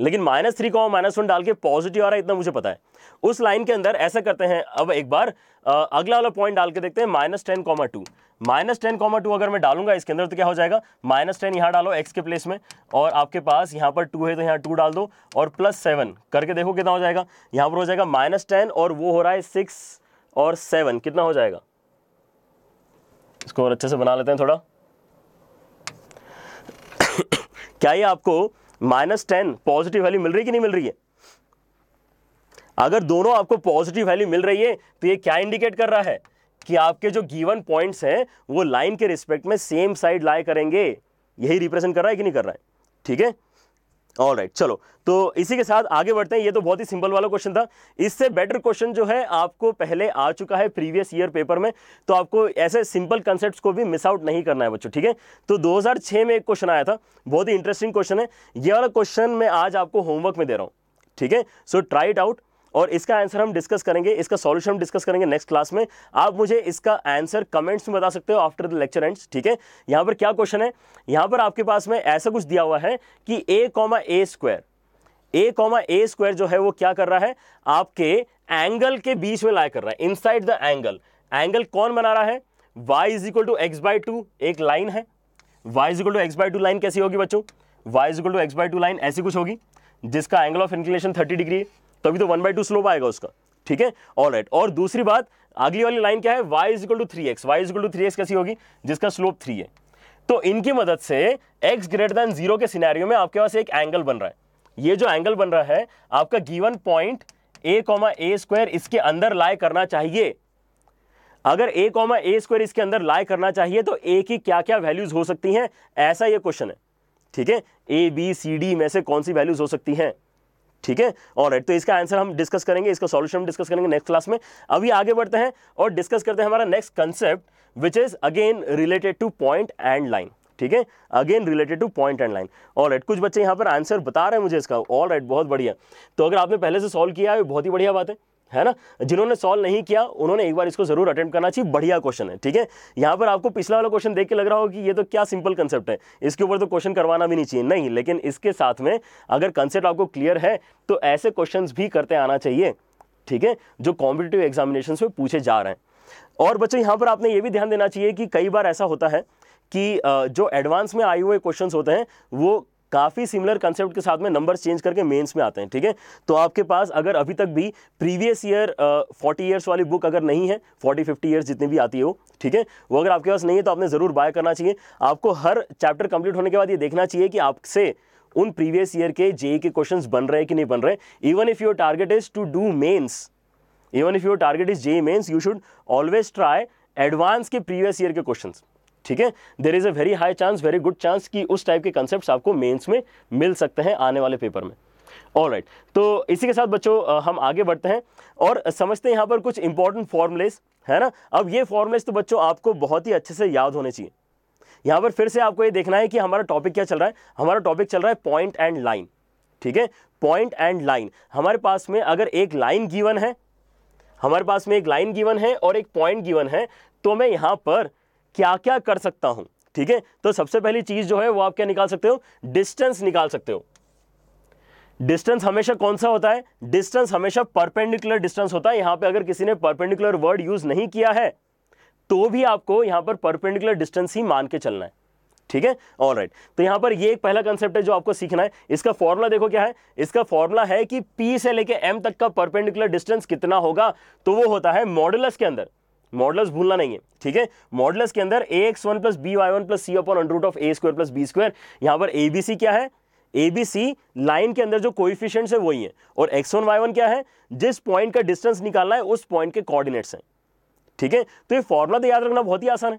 लेकिन minus three comma minus one डाल के पॉजिटिव आ रहा है इतना मुझे पता है। उस लाइन के अंदर ऐसा करते हैं, अब एक बार आ, अगला वाला पॉइंट डाल के देखते हैं, minus ten comma two, minus ten comma two अगर मैं डालूंगा इसके अंदर तो क्या हो जाएगा, माइनस टेन यहाँ डालो एक्स के प्लेस में, और आपके पास यहाँ पर टू है तो यहाँ टू डाल दो, और प्लस सेवन करके देखो कितना हो जाएगा, यहाँ पर हो जाएगा माइनस टेन और वो हो रहा है सिक्स और सेवन, कितना हो जाएगा। इसको और अच्छे से बना लेते हैं थोड़ा। क्या ये आपको माइनस टेन पॉजिटिव वैल्यू मिल रही है कि नहीं मिल रही है? अगर दोनों आपको पॉजिटिव वैल्यू मिल रही है तो ये क्या इंडिकेट कर रहा है कि आपके जो गिवन पॉइंट्स हैं वो लाइन के रिस्पेक्ट में सेम साइड लाई करेंगे, यही रिप्रेजेंट कर रहा है कि नहीं कर रहा है, ठीक है। ऑलराइट right, चलो तो इसी के साथ आगे बढ़ते हैं। ये तो बहुत ही सिंपल वाला क्वेश्चन था, इससे बेटर क्वेश्चन जो है आपको पहले आ चुका है प्रीवियस ईयर पेपर में, तो आपको ऐसे सिंपल कॉन्सेप्ट्स को भी मिस आउट नहीं करना है बच्चों, ठीक है। तो दो हज़ार छह में एक क्वेश्चन आया था, बहुत ही इंटरेस्टिंग क्वेश्चन है ये वाला, क्वेश्चन मैं आज आपको होमवर्क में दे रहा हूँ, ठीक है। सो ट्राई इट आउट, और इसका आंसर हम डिस्कस करेंगे, इसका सॉल्यूशन हम डिस्कस करेंगे नेक्स्ट क्लास में। आप मुझे इसका आंसर कमेंट्स में बता सकते हो आफ्टर द लेक्चर एंड्स, ठीक है। यहाँ पर क्या क्वेश्चन है, यहाँ पर आपके पास में ऐसा कुछ दिया हुआ है कि a comma a square a comma a square जो है वो क्या कर रहा है, आपके एंगल के बीच में लाई कर रहा है, इनसाइड द एंगल। एंगल कौन बना रहा है, y is equal to x by two एक लाइन है, y is equal to x by two line कैसी होगी बच्चों, y is equal to x by two line ऐसी कुछ होगी जिसका angle of inclination thirty degree है, तभी तो वन बाई टू स्लोप आएगा उसका, ठीक है। ऑलराइट, और दूसरी बात अगली वाली लाइन क्या है, y is equal to three x y is equal to three x कैसी होगी जिसका स्लोप थ्री है। तो इनकी मदद से x ग्रेटर देन जीरो के सिनेरियो में आपके पास एक एंगल बन रहा है, ये जो एंगल बन रहा है आपका given point a comma a square इसके अंदर लाई करना चाहिए। अगर a कॉमा ए स्क्वायर इसके अंदर लाई करना चाहिए तो a की क्या क्या वैल्यूज हो सकती हैं, ऐसा ये क्वेश्चन है, ठीक है। ए बी सी डी में से कौन सी वैल्यूज हो सकती हैं, ठीक है। ऑलराइट, तो इसका आंसर हम डिस्कस करेंगे, इसका सॉल्यूशन हम डिस्कस करेंगे नेक्स्ट क्लास में। अभी आगे बढ़ते हैं और डिस्कस करते हैं हमारा next concept which is again related to point and line, ठीक है, again related to point and line. Alright, कुछ बच्चे यहाँ पर आंसर बता रहे हैं मुझे इसका, ऑलराइट बहुत बढ़िया। तो अगर आपने पहले से सॉल्व किया है बहुत ही बढ़िया बात है, है ना। जिन्होंने सॉल्व नहीं किया उन्होंने एक बार इसको जरूर अटेम्प्ट करना चाहिए, बढ़िया क्वेश्चन है, ठीक है। यहाँ पर आपको पिछला वाला क्वेश्चन देख के लग रहा हो कि ये तो क्या सिंपल कंसेप्ट है, इसके ऊपर तो क्वेश्चन करवाना भी नहीं चाहिए, नहीं, लेकिन इसके साथ में अगर कंसेप्ट आपको क्लियर है तो ऐसे क्वेश्चन भी करते आना चाहिए, ठीक है, जो कॉम्पिटिटिव एग्जामिनेशन में पूछे जा रहे हैं। और बच्चों यहाँ पर आपने ये भी ध्यान देना चाहिए कि कई बार ऐसा होता है कि जो एडवांस में आए हुए क्वेश्चन होते हैं वो काफ़ी सिमिलर कंसेप्ट के साथ में नंबर्स चेंज करके मेंस में आते हैं, ठीक है। तो आपके पास अगर अभी तक भी प्रीवियस ईयर फोर्टी इयर्स वाली बुक अगर नहीं है, फोर्टी फिफ्टी इयर्स जितनी भी आती है वो, ठीक है, वो अगर आपके पास नहीं है तो आपने ज़रूर बाय करना चाहिए। आपको हर चैप्टर कंप्लीट होने के बाद ये देखना चाहिए कि आपसे उन प्रीवियस ईयर के जेई के क्वेश्चंस बन रहे हैं कि नहीं बन रहे। Even if your target is to do mains, even if your target is JEE mains, you should always try advance के प्रीवियस ईयर के क्वेश्चन, ठीक है। There is a very high chance, very good chance कि उस टाइप के कॉन्सेप्ट्स आपको मेंस में मिल सकते हैं आने वाले पेपर में। ऑलराइट right, तो इसी के साथ बच्चों हम आगे बढ़ते हैं और समझते हैं यहाँ पर कुछ इंपॉर्टेंट फॉर्मूलेस, है ना। अब ये फॉर्मूलेस तो बच्चों आपको बहुत ही अच्छे से याद होने चाहिए। यहाँ पर फिर से आपको ये देखना है कि हमारा टॉपिक क्या चल रहा है, हमारा टॉपिक चल रहा है पॉइंट एंड लाइन, ठीक है, पॉइंट एंड लाइन। हमारे पास में अगर एक लाइन गिवन है, हमारे पास में एक लाइन गिवन है और एक पॉइंट गिवन है, तो मैं यहाँ पर क्या क्या कर सकता हूँ। ठीक है, तो सबसे पहली चीज़ जो है वो आप क्या निकाल सकते हो, डिस्टेंस निकाल सकते हो। डिस्टेंस हमेशा कौन सा होता है, डिस्टेंस हमेशा परपेंडिकुलर डिस्टेंस होता है। यहाँ पे अगर किसी ने परपेंडिकुलर वर्ड यूज़ नहीं किया है तो भी आपको यहाँ पर परपेंडिकुलर डिस्टेंस ही मान के चलना है। ठीक है, ऑल राइट। तो यहाँ पर ये एक पहला कंसेप्ट है जो आपको सीखना है। इसका फॉर्मूला देखो क्या है, इसका फॉर्मूला है कि P से लेके M तक का परपेंडिकुलर डिस्टेंस कितना होगा, तो वो होता है मॉडुलस के अंदर, मॉडुलस भूलना नहीं है। ठीक है, मॉडुलस के अंदर a x one plus B y one plus c upon under root of a square plus b square. यहाँ पर ए बी सी क्या है, ए बी सी लाइन के अंदर जो कोएफिशिएंट्स है वही है, और एक्स वन वाई वन क्या है, जिस पॉइंट का डिस्टेंस निकालना है उस पॉइंट के कोऑर्डिनेट्स हैं। ठीक है, तो ये फॉर्मूला तो याद रखना बहुत ही आसान है,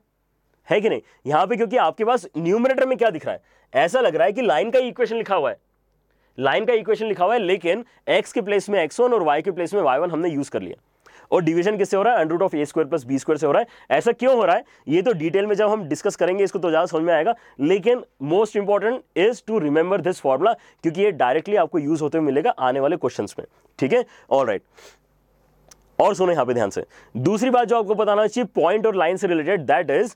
है कि नहीं। यहाँ पे क्योंकि आपके पास न्यूमरेटर में क्या दिख रहा है, ऐसा लग रहा है कि लाइन का इक्वेशन लिखा हुआ है, लाइन का इक्वेशन लिखा हुआ है, लेकिन एक्स के प्लेस में एक्स वन और वाई के प्लेस में वाई वन हमने यूज कर लिया, और डिवीजन किससे हो रहा है, under root of a square plus b square से हो रहा है। ऐसा क्यों हो रहा है ये तो डिटेल में जब हम डिस्कस करेंगे इसको तो ज़्यादा समझ में आएगा, लेकिन most important is to remember this formula, क्योंकि ये डायरेक्टली आपको यूज होते हुए मिलेगा आने वाले क्वेश्चन में। ठीक है, ऑल राइट। और सुनो यहाँ पे ध्यान से, दूसरी बात जो आपको बताना चाहिए पॉइंट और लाइन से related, that is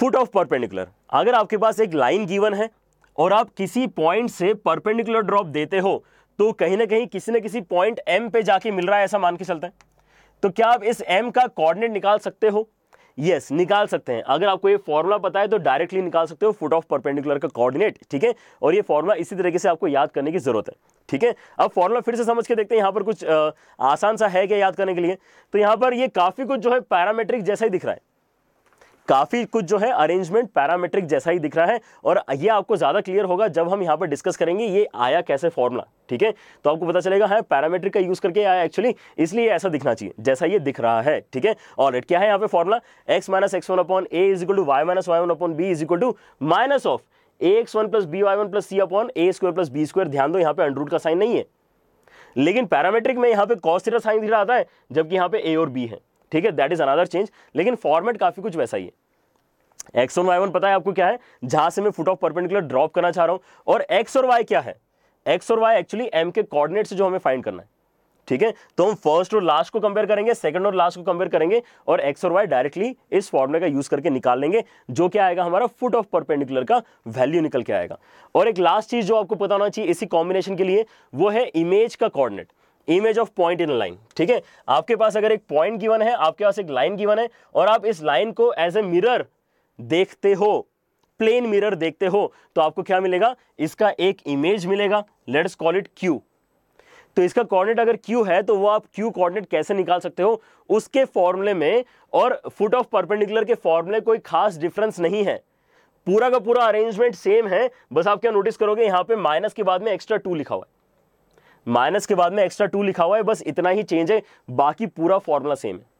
foot of perpendicular. अगर आपके पास एक लाइन गिवन है और आप किसी पॉइंट से परपेंडिकुलर ड्रॉप देते हो तो कहीं ना कहीं किसी न किसी पॉइंट M पे जाके मिल रहा है, ऐसा मान के चलता है। तो क्या आप इस M का कोऑर्डिनेट निकाल सकते हो? यस, निकाल सकते हैं। अगर आपको ये फॉर्मूला पता है तो डायरेक्टली निकाल सकते हो फुट ऑफ परपेंडिकुलर का कोऑर्डिनेट। ठीक है, और ये फॉर्मूला इसी तरीके से आपको याद करने की जरूरत है। ठीक है, अब फॉर्मूला फिर से समझ के देखते हैं। यहाँ पर कुछ आ, आसान सा है क्या याद करने के लिए। तो यहाँ पर ये काफ़ी कुछ जो है पैरामेट्रिक जैसा ही दिख रहा है, काफ़ी कुछ जो है अरेंजमेंट पैरामेट्रिक जैसा ही दिख रहा है, और ये आपको ज़्यादा क्लियर होगा जब हम यहाँ पर डिस्कस करेंगे ये आया कैसे फॉर्मूला। ठीक है, तो आपको पता चलेगा है पैरामेट्रिक का यूज़ करके आया एक्चुअली, इसलिए ऐसा दिखना चाहिए जैसा ये दिख रहा है। ठीक है, ऑलराइट। क्या है यहाँ पे formula, x minus x one upon a is equal to y minus Y one upon b is equal to minus of a x one plus B y one plus c upon a square plus b square. ध्यान दो यहाँ पे अंडर रूट का साइन नहीं है, लेकिन पैरामेट्रिक में यहाँ पे कॉस थीटा साइन थीटा आता है, जबकि यहाँ पे ए और बी है। ठीक है, दैट इज अनदर चेंज, लेकिन फॉर्मेट काफी कुछ वैसा ही है। एक्स और वाई वन पता है आपको क्या है, जहां से मैं फुट ऑफ परपेंडिकुलर ड्रॉप करना चाह रहा हूं, और एक्स और वाई क्या है, एक्स और वाई एक्चुअली एम के कोऑर्डिनेट से जो हमें फाइंड करना है। ठीक है, तो हम फर्स्ट और लास्ट को कंपेयर करेंगे, सेकंड और लास्ट को कंपेयर करेंगे, और एक्स और वाई डायरेक्टली इस फॉर्मूले का यूज करके निकाल लेंगे, जो क्या आएगा हमारा फुट ऑफ परपेंडिकुलर का वैल्यू निकल के आएगा। और एक लास्ट चीज जो आपको पता होना चाहिए इसी कॉम्बिनेशन के लिए, वो है इमेज का coordinate, image of point in line. ठीक है, आपके पास अगर एक पॉइंट गिवन है, आपके पास एक लाइन गिवन है, और आप इस लाइन को एज ए मिरर देखते हो, प्लेन मिरर देखते हो, तो आपको क्या मिलेगा, इसका एक इमेज मिलेगा, लेट्स कॉल इट क्यू। तो इसका कोऑर्डिनेट अगर क्यू है तो वो आप क्यू कोऑर्डिनेट कैसे निकाल सकते हो, उसके फॉर्मूले में और फुट ऑफ परपेंडिकुलर के फॉर्मूले कोई खास डिफरेंस नहीं है, पूरा का पूरा अरेंजमेंट सेम है। बस आप क्या नोटिस करोगे, यहाँ पे माइनस के बाद में एक्स्ट्रा टू लिखा हुआ है, माइनस के बाद में एक्स्ट्रा टू लिखा हुआ है, बस इतना ही चेंज है, बाकी पूरा फॉर्मूला सेम है।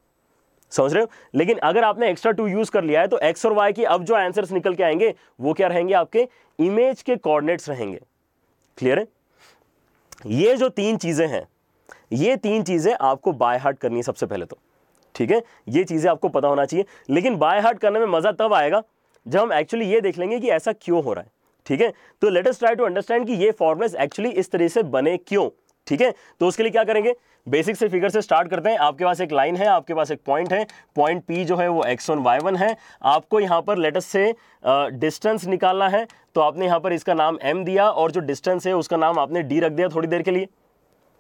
समझ रहे हो। लेकिन अगर आपने एक्स्ट्रा टू यूज कर लिया है तो एक्स और वाई की अब जो आंसर्स निकल के आएंगे वो क्या रहेंगे, आपके इमेज के कोऑर्डिनेट्स रहेंगे। क्लियर है। ये जो तीन चीजें हैं, ये तीन चीजें आपको बाय हार्ट करनी है सबसे पहले तो। ठीक है, ये चीजें आपको पता होना चाहिए, लेकिन बाय हार्ट करने में मजा तब आएगा जब हम एक्चुअली ये देख लेंगे कि ऐसा क्यों हो रहा है। ठीक है, तो let us try to understand कि ये फॉर्मूलास एक्चुअली इस तरह से बने क्यों। ठीक है, तो उसके लिए क्या करेंगे, बेसिक से फिगर से स्टार्ट करते हैं। आपके पास एक लाइन है, आपके पास एक पॉइंट है, पॉइंट P जो है वो एक्स वन वाई वन है। आपको यहाँ पर लेट अस से डिस्टेंस निकालना है, तो आपने यहाँ पर इसका नाम M दिया और जो डिस्टेंस है उसका नाम आपने D रख दिया थोड़ी देर के लिए,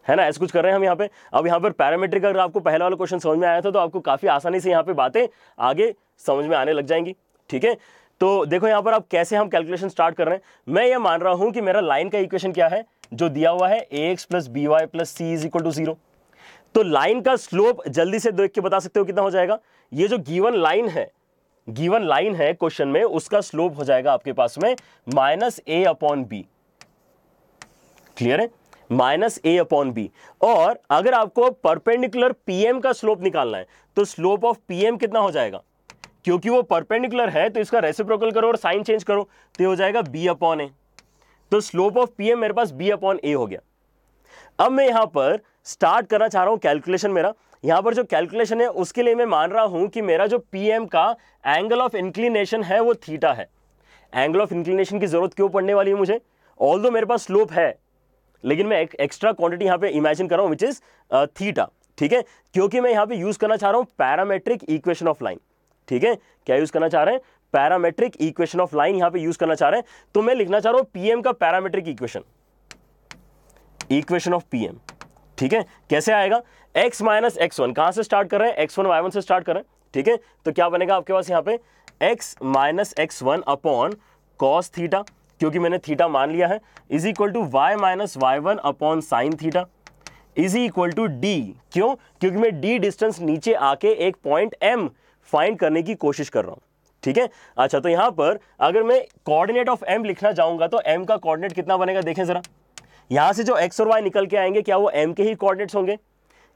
है ना, ऐसा कुछ कर रहे हैं हम यहाँ पे। अब यहाँ पर पैरामेट्रिक अगर आपको पहला वाला क्वेश्चन समझ में आया था तो आपको काफ़ी आसानी से यहाँ पर बातें आगे समझ में आने लग जाएंगी। ठीक है, तो देखो यहाँ पर आप कैसे हम कैलकुलेशन स्टार्ट कर रहे हैं। मैं ये मान रहा हूँ कि मेरा लाइन का इक्वेशन क्या है, जो दिया हुआ है ए x plus B Y plus C is equal to zero. तो लाइन का स्लोप जल्दी से देख के बता सकते हो कितना हो जाएगा। ये जो गिवन लाइन है, गिवन लाइन है क्वेश्चन में, उसका स्लोप हो जाएगा आपके पास में minus a upon b. Clear है, माइनस ए अपॉन बी। और अगर आपको परपेंडिकुलर पीएम का स्लोप निकालना है तो स्लोप ऑफ पीएम कितना हो जाएगा, क्योंकि वो परपेंडिकुलर है तो इसका रेसिप्रोकल करो और साइन चेंज करो तो हो जाएगा बी अपॉन ए। तो स्लोप ऑफ पीएम मेरे पास बी अपॉन ए हो गया। अब मैं यहाँ पर स्टार्ट करना चाह रहा हूँ कैलकुलेशन मेरा। यहाँ पर जो कैलकुलेशन है उसके लिए मैं मान रहा हूँ कि मेरा जो पीएम का एंगल ऑफ इंक्लिनेशन है वो थीटा है। एंगल ऑफ इंक्लिनेशन की जरूरत क्यों पड़ने वाली है मुझे, ऑल्दो मेरे पास स्लोप है, लेकिन मैं एक एक्स्ट्रा क्वांटिटी यहाँ पे इमेजिन कर रहा हूँ विच इज थीटा। ठीक है, क्योंकि मैं यहाँ पे यूज करना चाह रहा हूँ पैरामेट्रिक इक्वेशन ऑफ लाइन। ठीक है, क्या यूज करना चाह रहे हैं? पैरामेट्रिक इक्वेशन ऑफ लाइन यहां पे यूज करना चाह रहे हैं। तो मैं लिखना चाह रहा हूं पीएम का parametric equation, equation of PM. ठीक है, कैसे आएगा? एक्स माइनस एक्स वन, कहां से स्टार्ट कर रहे हैं? एक्स वन वाई वन से स्टार्ट कर रहे हैं। ठीक है, तो क्या बनेगा आपके पास यहां पे? X minus x one upon cos theta, क्योंकि मैंने थीटा मान लिया है, is equal to y minus Y one upon sine theta is equal to d. क्यों? क्योंकि मैं डी डिस्टेंस नीचे आके एक पॉइंट एम फाइंड करने की कोशिश कर रहा हूं। ठीक है, अच्छा तो यहां पर अगर मैं कोऑर्डिनेट ऑफ एम लिखना चाहूंगा तो एम का कोऑर्डिनेट कितना बनेगा? देखें जरा, यहां से जो एक्स और वाई निकल के आएंगे क्या वो एम के ही कोऑर्डिनेट्स होंगे?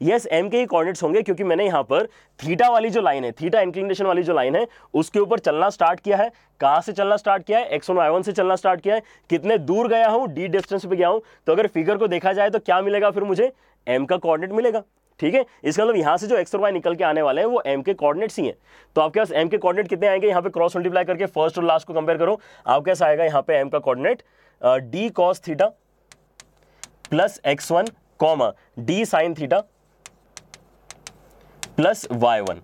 यस, एम के ही कोऑर्डिनेट्स होंगे, क्योंकि मैंने यहाँ पर थीटा वाली जो लाइन है, थीटा इंक्लिनेशन वाली जो लाइन है, उसके ऊपर चलना स्टार्ट किया है। कहाँ से चलना स्टार्ट किया है? एक्स वन वाई वन से चलना स्टार्ट किया है। कितने दूर गया हूँ? डी डिस्टेंस पे गया हूँ। तो अगर फिगर को देखा जाए तो क्या मिलेगा फिर मुझे? एम का कोऑर्डिनेट मिलेगा। ठीक है, इसका मतलब यहाँ से जो एक्स और वाई निकल के आने वाले हैं वो एम के कोऑर्डिनेट्स ही हैं। तो आपके पास एम के कोऑर्डिनेट कितने आएंगे? यहाँ पे क्रॉस मल्टीप्लाई करके फर्स्ट और लास्ट को कंपेयर करो, आपके पास आएगा यहाँ पे एम का coordinate d cos theta plus x one comma d sine theta plus y one.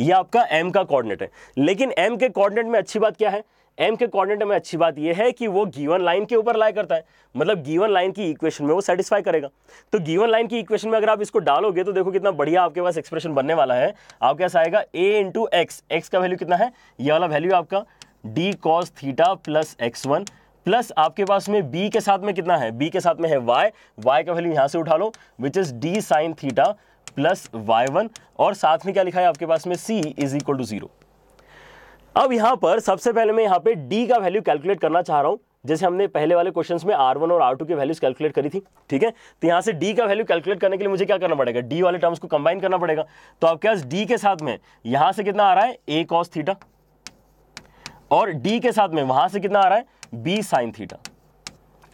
यह आपका m का कोऑर्डिनेट है। लेकिन m के कोऑर्डिनेट में अच्छी बात क्या है? m के कोऑर्डिनेट में अच्छी बात यह है कि वो गिवन लाइन के ऊपर लाई करता है, मतलब गिवन लाइन की इक्वेशन में वो सेटिस्फाई करेगा। तो गिवन लाइन की इक्वेशन में अगर आप इसको डालोगे तो देखो कितना बढ़िया आपके पास एक्सप्रेशन बनने वाला है। आपके पास आएगा a इंटू एक्स, एक्स का वैल्यू कितना है? यह वाला वैल्यू आपका d cos theta plus x one plus आपके पास में b के साथ में कितना है? b के साथ में है y, y का वैल्यू यहाँ से उठा लो which is d sine theta plus y one, और साथ में क्या लिखा है आपके पास में? c is equal to zero. अब यहाँ पर सबसे पहले मैं यहाँ पे d का वैल्यू कैलकुलेट करना चाह रहा हूँ, जैसे हमने पहले वाले क्वेश्चंस में आर वन और आर टू के वैल्यूज कैलकुलेट करी थी। ठीक है, तो यहाँ से d का वैल्यू कैलकुलेट करने के लिए मुझे क्या करना पड़ेगा? d वाले टर्म्स को कंबाइन करना पड़ेगा। तो आपके पास d के साथ में यहाँ से कितना आ रहा है? a cos थीटा, और d के साथ में वहाँ से कितना आ रहा है? b sin theta.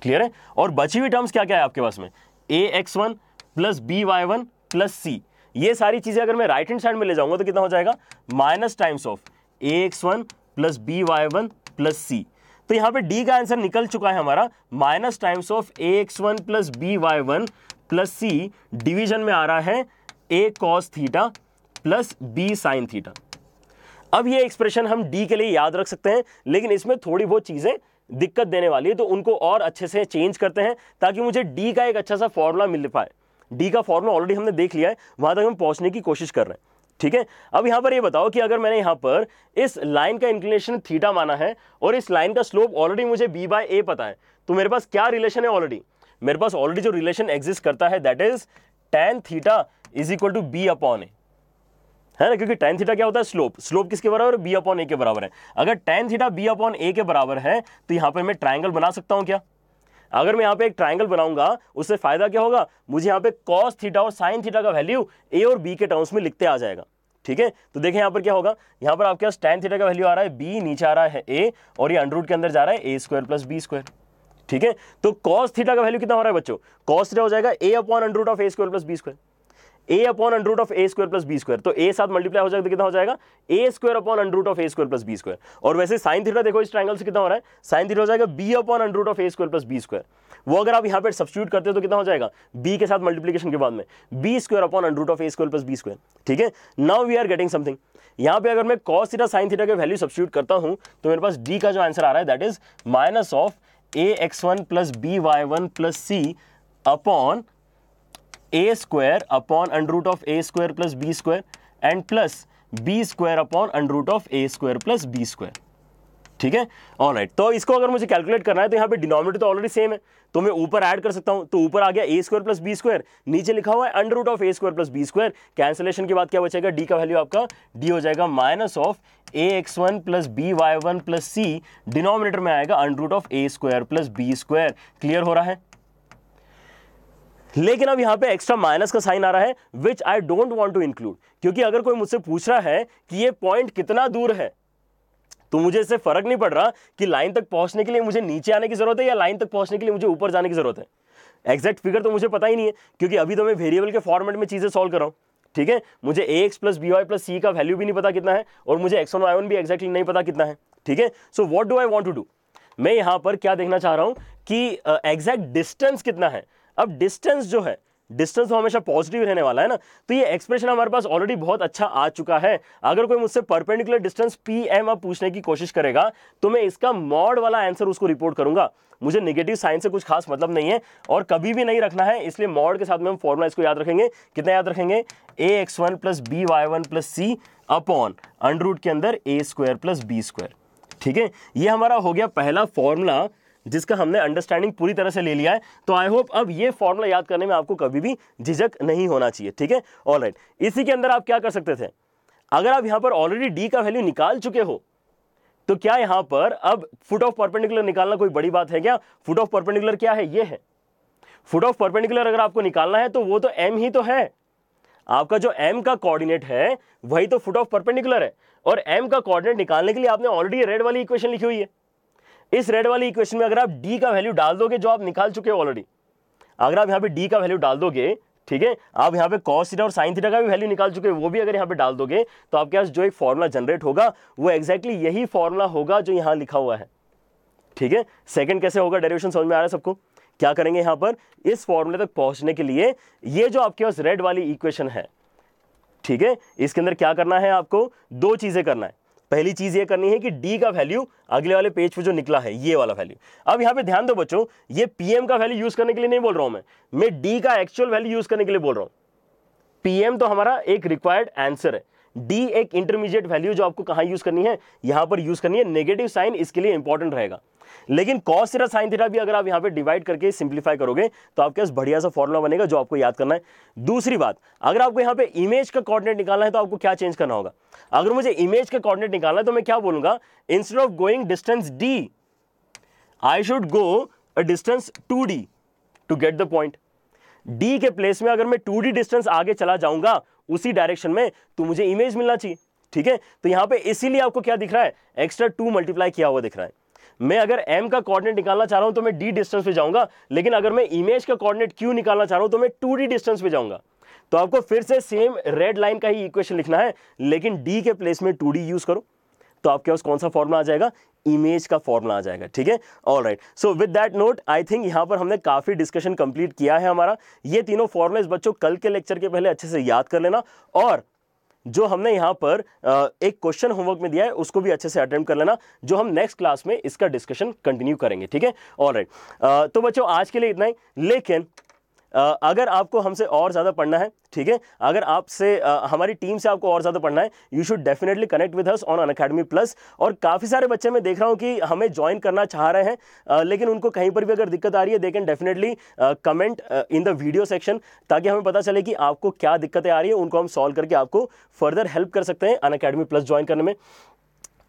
क्लियर है? और बची हुई टर्म्स क्या क्या है आपके पास में? a x one plus b y one plus c. ये सारी चीजें अगर मैं राइट हैंड साइड में ले जाऊंगा तो कितना हो जाएगा? Minus times of a x one plus B y one plus c. तो यहाँ पे डी का आंसर निकल चुका है हमारा minus times of a x one plus B y one plus c, division में आ रहा है a cos theta plus b sine theta. अब ये एक्सप्रेशन हम डी के लिए याद रख सकते हैं, लेकिन इसमें थोड़ी बहुत चीजें दिक्कत देने वाली है, तो उनको और अच्छे से चेंज करते हैं ताकि मुझे डी का एक अच्छा सा फॉर्मूला मिल पाए। डी का फॉर्मूला ऑलरेडी हमने देख लिया है, वहां तक हम पहुंचने की कोशिश कर रहे हैं। ठीक है, अब यहां पर ये बताओ कि अगर मैंने यहां पर इस लाइन का इंक्लिनेशन थीटा माना है और इस लाइन का स्लोप ऑलरेडी मुझे b बाय ए पता है, तो मेरे पास क्या रिलेशन है? ऑलरेडी मेरे पास ऑलरेडी जो रिलेशन एग्जिस्ट करता है that is tan theta is equal to b upon a, है ना? क्योंकि tan थीटा क्या होता है? स्लोप। स्लोप किसके बराबर है? बी अपॉन ए के बराबर है। अगर tan theta b upon a के बराबर है तो यहां पर मैं ट्राइंगल बना सकता हूं क्या? अगर मैं यहाँ पे एक ट्रायंगल बनाऊंगा उससे फायदा क्या होगा? मुझे यहाँ पे कॉस थीटा और साइन थीटा का वैल्यू ए और बी के टर्म्स में लिखते आ जाएगा। ठीक है, तो देखें यहाँ पर क्या होगा? यहाँ पर आपके पास टैन थीटा का वैल्यू आ रहा है बी, नीचे आ रहा है ए, और ये अंडर रूट के अंदर जा रहा है a square plus b square. ठीक है, तो कॉस थीटा का वैल्यू कितना हो रहा है बच्चों? कॉस थीटा हो जाएगा a upon under root of a square plus b square, a upon under root of a square plus b square. तो ए साथ मल्टीप्लाई हो जाएगा तो कितना हो जाएगा? A square upon under root of a square plus b square. और वैसे साइन थीटा देखो इस ट्रायंगल से कितना हो रहा है? साइन थीटा हो जाएगा b upon under root of a square plus b square. वो अगर आप यहाँ पर सब्स्टिट्यूट करते हो तो कितना हो जाएगा? बी के साथ मल्टीप्लीकेशन के बाद में b square upon under root of a square plus b square. ठीक है, now we are getting something. यहाँ पे अगर मैं कॉस थीटा साइन थीटा के वैल्यू सब्स्टिट्यूट करता हूँ तो मेरे पास डी का जो आंसर आ रहा है that is minus of a x one plus B y one plus c upon a square upon under root of a square plus b square and plus b square upon under root of a square plus b square. ठीक है, ऑलराइट। तो इसको अगर मुझे कैलकुलेट करना है तो यहाँ पे डिनोमिनेटर तो ऑलरेडी सेम है, तो मैं ऊपर ऐड कर सकता हूँ। तो ऊपर आ गया a square plus b square, नीचे लिखा हुआ है under root of a square plus b square. Cancellation के बाद क्या बचेगा? डी का वैल्यू आपका डी हो जाएगा minus of a x one plus B y one plus c, denominator में आएगा under root of a square plus b square. Clear हो रहा है? लेकिन अब यहाँ पे एक्स्ट्रा माइनस का साइन आ रहा है which I don't want to include, क्योंकि अगर कोई मुझसे पूछ रहा है कि ये पॉइंट कितना दूर है तो मुझे इससे फर्क नहीं पड़ रहा कि लाइन तक पहुंचने के लिए मुझे नीचे आने की जरूरत है या लाइन तक पहुंचने के लिए मुझे ऊपर जाने की जरूरत है। एग्जैक्ट फिगर तो मुझे पता ही नहीं है, क्योंकि अभी तो मैं वेरिएबल के फॉर्मेट में चीजें सॉल्व कर रहा हूँ। ठीक है, मुझे a x plus B Y plus c का वैल्यू भी नहीं पता कितना है, और मुझे एक्स वन वाई वन भी एक्जैक्टली नहीं पता कितना है। ठीक है, so what do I want to do? मैं यहाँ पर क्या देखना चाह रहा हूँ कि एग्जैक्ट uh, डिस्टेंस कितना है। अब डिस्टेंस जो है डिस्टेंस तो हमेशा पॉजिटिव रहने वाला है ना, तो ये एक्सप्रेशन हमारे पास ऑलरेडी बहुत अच्छा आ चुका है। अगर कोई मुझसे परपेंडिकुलर डिस्टेंस पी एम अब पूछने की कोशिश करेगा तो मैं इसका मॉड वाला आंसर उसको रिपोर्ट करूंगा। मुझे नेगेटिव साइन से कुछ खास मतलब नहीं है और कभी भी नहीं रखना है, इसलिए मॉड के साथ में हम फॉर्मुला इसको याद रखेंगे। कितना याद रखेंगे? A x one plus B y one plus c upon under root के अंदर a square plus b square. ठीक है, ये हमारा हो गया पहला फॉर्मूला जिसका हमने अंडरस्टैंडिंग पूरी तरह से ले लिया है। तो आई होप अब ये फॉर्मूला याद करने में आपको कभी भी झिझक नहीं होना चाहिए। ठीक है, ऑलराइट। इसी के अंदर आप क्या कर सकते थे, अगर आप यहाँ पर ऑलरेडी डी का वैल्यू निकाल चुके हो तो क्या यहाँ पर अब फुट ऑफ परपेंडिकुलर निकालना कोई बड़ी बात है क्या? फुट ऑफ परपेंडिकुलर क्या है? ये है फुट ऑफ परपेंडिकुलर। अगर आपको निकालना है तो वो तो एम ही तो है, आपका जो एम का कोऑर्डिनेट है वही तो फुट ऑफ परपेंडिकुलर है। और एम का कोऑर्डिनेट निकालने के लिए आपने ऑलरेडी रेड वाली इक्वेशन लिखी हुई है। इस रेड वाली इक्वेशन में अगर आप डी का वैल्यू डाल दोगे जो आप निकाल चुके हो ऑलरेडी, अगर आप यहाँ पे डी का वैल्यू डाल दोगे, ठीक है, आप यहाँ पे कॉस थीटा और साइन थीटा का भी वैल्यू निकाल चुके हो, वो भी अगर यहाँ पे डाल दोगे तो आपके पास जो एक फॉर्मूला जनरेट होगा वो एक्जैक्टली यही फॉर्मूला होगा जो यहाँ लिखा हुआ है। ठीक है, सेकेंड कैसे होगा डेरिवेशन समझ में आ रहा है सबको? क्या करेंगे यहाँ पर इस फॉर्मूले तक पहुँचने के लिए, ये जो आपके पास रेड वाली इक्वेशन है, ठीक है, इसके अंदर क्या करना है आपको? दो चीज़ें करना है। पहली चीज ये करनी है कि डी का वैल्यू अगले वाले पेज पर जो निकला है ये वाला वैल्यू, अब यहाँ पे ध्यान दो बच्चों, ये पीएम का वैल्यू यूज करने के लिए नहीं बोल रहा हूं मैं मैं डी का एक्चुअल वैल्यू यूज करने के लिए बोल रहा हूँ। पीएम तो हमारा एक रिक्वायर्ड आंसर है, डी एक इंटरमीडिएट वैल्यू जो आपको कहाँ यूज करनी है, यहाँ पर यूज करनी है। नेगेटिव साइन इसके लिए इंपॉर्टेंट रहेगा, लेकिन कॉस थीटा साइन थीटा भी अगर आप यहाँ पे डिवाइड करके सिंप्लीफाई करोगे तो आपके पास बढ़िया सा फॉर्मूला बनेगा जो आपको याद करना है। दूसरी बात, अगर आपको यहाँ पे इमेज का कोऑर्डिनेट निकालना है तो आपको क्या चेंज करना होगा? अगर मुझे इमेज का कोऑर्डिनेट निकालना है तो मैं क्या बोलूंगा? Instead of going distance d I should go a distance to d to get the point. D के प्लेस में अगर मैं टू डी डिस्टेंस आगे चला जाऊंगा उसी डायरेक्शन में तो मुझे इमेज मिलना चाहिए। ठीक है, तो यहाँ पे इसीलिए आपको क्या दिख रहा है? एक्स्ट्रा टू मल्टीप्लाई किया हुआ दिख रहा है। मैं अगर m का कोऑर्डिनेट निकालना चाह रहा हूं तो मैं d डिस्टेंस पे जाऊंगा, लेकिन अगर मैं इमेज का कोऑर्डिनेट q निकालना चाह रहा हूं तो मैं टू डी डिस्टेंस पे जाऊंगा। तो आपको फिर से सेम रेड लाइन का ही इक्वेशन लिखना है, लेकिन d के प्लेस में टू डी यूज करो तो आपके पास कौन सा फॉर्मूला आ जाएगा? इमेज का फॉर्मूला आ जाएगा। ठीक है, alright. So with that note I think यहाँ पर हमने काफ़ी डिस्कशन कंप्लीट किया है हमारा। ये तीनों फॉर्मूलाज बच्चों कल के लेक्चर के पहले अच्छे से याद कर लेना, और जो हमने यहाँ पर एक क्वेश्चन होमवर्क में दिया है उसको भी अच्छे से अटेम्प्ट कर लेना, जो हम नेक्स्ट क्लास में इसका डिस्कशन कंटिन्यू करेंगे। ठीक है, ऑलराइट। तो बच्चों आज के लिए इतना ही, लेकिन अगर आपको हमसे और ज़्यादा पढ़ना है, ठीक है, अगर आपसे हमारी टीम से आपको और ज़्यादा पढ़ना है, you should definitely connect with us on Unacademy plus. और काफ़ी सारे बच्चे मैं देख रहा हूँ कि हमें ज्वाइन करना चाह रहे हैं, लेकिन उनको कहीं पर भी अगर दिक्कत आ रही है they can definitely comment in the video section, ताकि हमें पता चले कि आपको क्या दिक्कतें आ रही है, उनको हम सॉल्व करके आपको फर्दर हेल्प कर सकते हैं अनअकैडमी प्लस ज्वाइन करने में।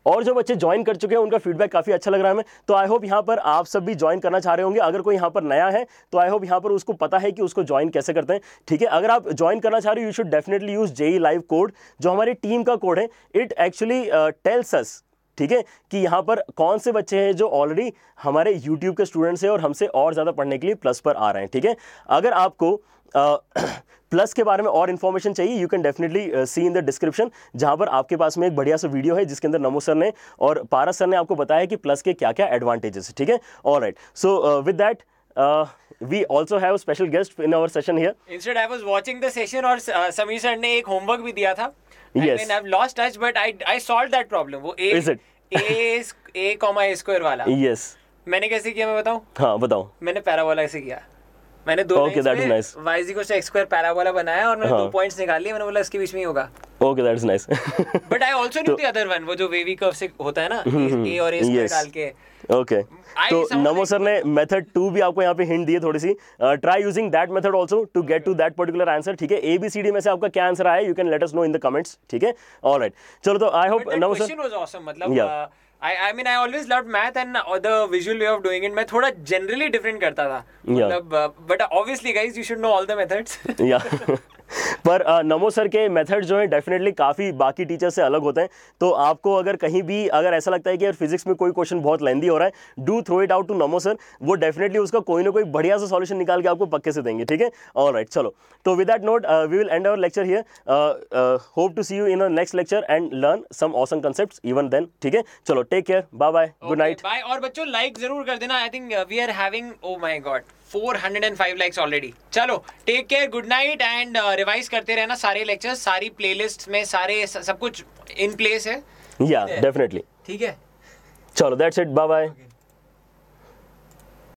और जो बच्चे ज्वाइन कर चुके हैं उनका फीडबैक काफ़ी अच्छा लग रहा है हमें, तो आई होप यहाँ पर आप सब भी ज्वाइन करना चाह रहे होंगे। अगर कोई यहाँ पर नया है तो आई होप यहाँ पर उसको पता है कि उसको ज्वाइन कैसे करते हैं। ठीक है, अगर आप ज्वाइन करना चाह रहे हो you should definitely use JEE live code, जो हमारी टीम का कोड है। इट एक्चुअली टेल्स अस, ठीक है, कि यहाँ पर कौन से बच्चे हैं जो ऑलरेडी हमारे यूट्यूब के स्टूडेंट्स हैं और हमसे और ज़्यादा पढ़ने के लिए प्लस पर आ रहे हैं। ठीक है, अगर आपको प्लस uh, के बारे में और इन्फॉर्मेशन चाहिए you can definitely see in the description, जहाँ पर आपके पास में एक बढ़िया सा वीडियो है जिसके अंदर नमो सर ने और पारस सर ने आपको बताया कि प्लस के क्या क्या एडवांटेजेस। ठीक है, alright. So with that we also have special guest in our session here. Instead I was watching the session और समीर सर ने एक होमवर्क भी दिया था। Yes. I mean, I've lost touch, but I I solved that problem. वो A, Is it? A, A, A square वाला. Yes. मैंने कैसे किया मैं बताऊँ? हाँ बताओ। मैंने पैराबोला ऐसे किया। मैंने दो okay, that is nice. y equals x square parabola बनाया और मैंने हाँ. दो पॉइंट्स निकाल लिए। मैंने बोला इसके बीच में ही होगा। Okay, that is nice. But I also knew the other one, वो जो wavy curve से होता है ना, A और A square डाल के। Okay. तो नमो सर ने मेथड टू भी आपको यहाँ पे हिंट दिए थोड़ी सी, try using that method also to get to that particular answer. ठीक है, ए बी सी डी में से आपका क्या आंसर आया you can let us know in the comments. ठीक है, ऑलराइट। चलो तो आई होप नमो सर, मतलब I I mean I always loved math and the visual way of doing it. मैं थोड़ा generally different करता था. Yeah. मतलब but obviously guys you should know all the methods. Yeah. पर नमो सर के मेथड जो है डेफिनेटली काफ़ी बाकी टीचर से अलग होते हैं, तो आपको अगर कहीं भी अगर ऐसा लगता है कि यार फिजिक्स में कोई क्वेश्चन बहुत लेंदी हो रहा है, do throw it out to Namo sir, वो डेफिनेटली उसका कोई ना कोई बढ़िया सा सॉल्यूशन निकाल के आपको पक्के से देंगे। ठीक है, ऑलराइट। चलो तो with that note we will end our lecture here. Hope to see you in our next lecture and learn some awesome concepts even then. ठीक है, चलो take care, bye bye, good night. Bye. और बच्चों लाइक जरूर कर देना। I think we are having, oh my god. Four hundred and five likes already. चलो take care, good night and revise करते रहना सारे लेक्चर्स, सारी प्लेलिस्ट में सारे सब कुछ इन प्लेस है। या डेफिनेटली, ठीक है, चलो दैट्स इट, बाय बाय।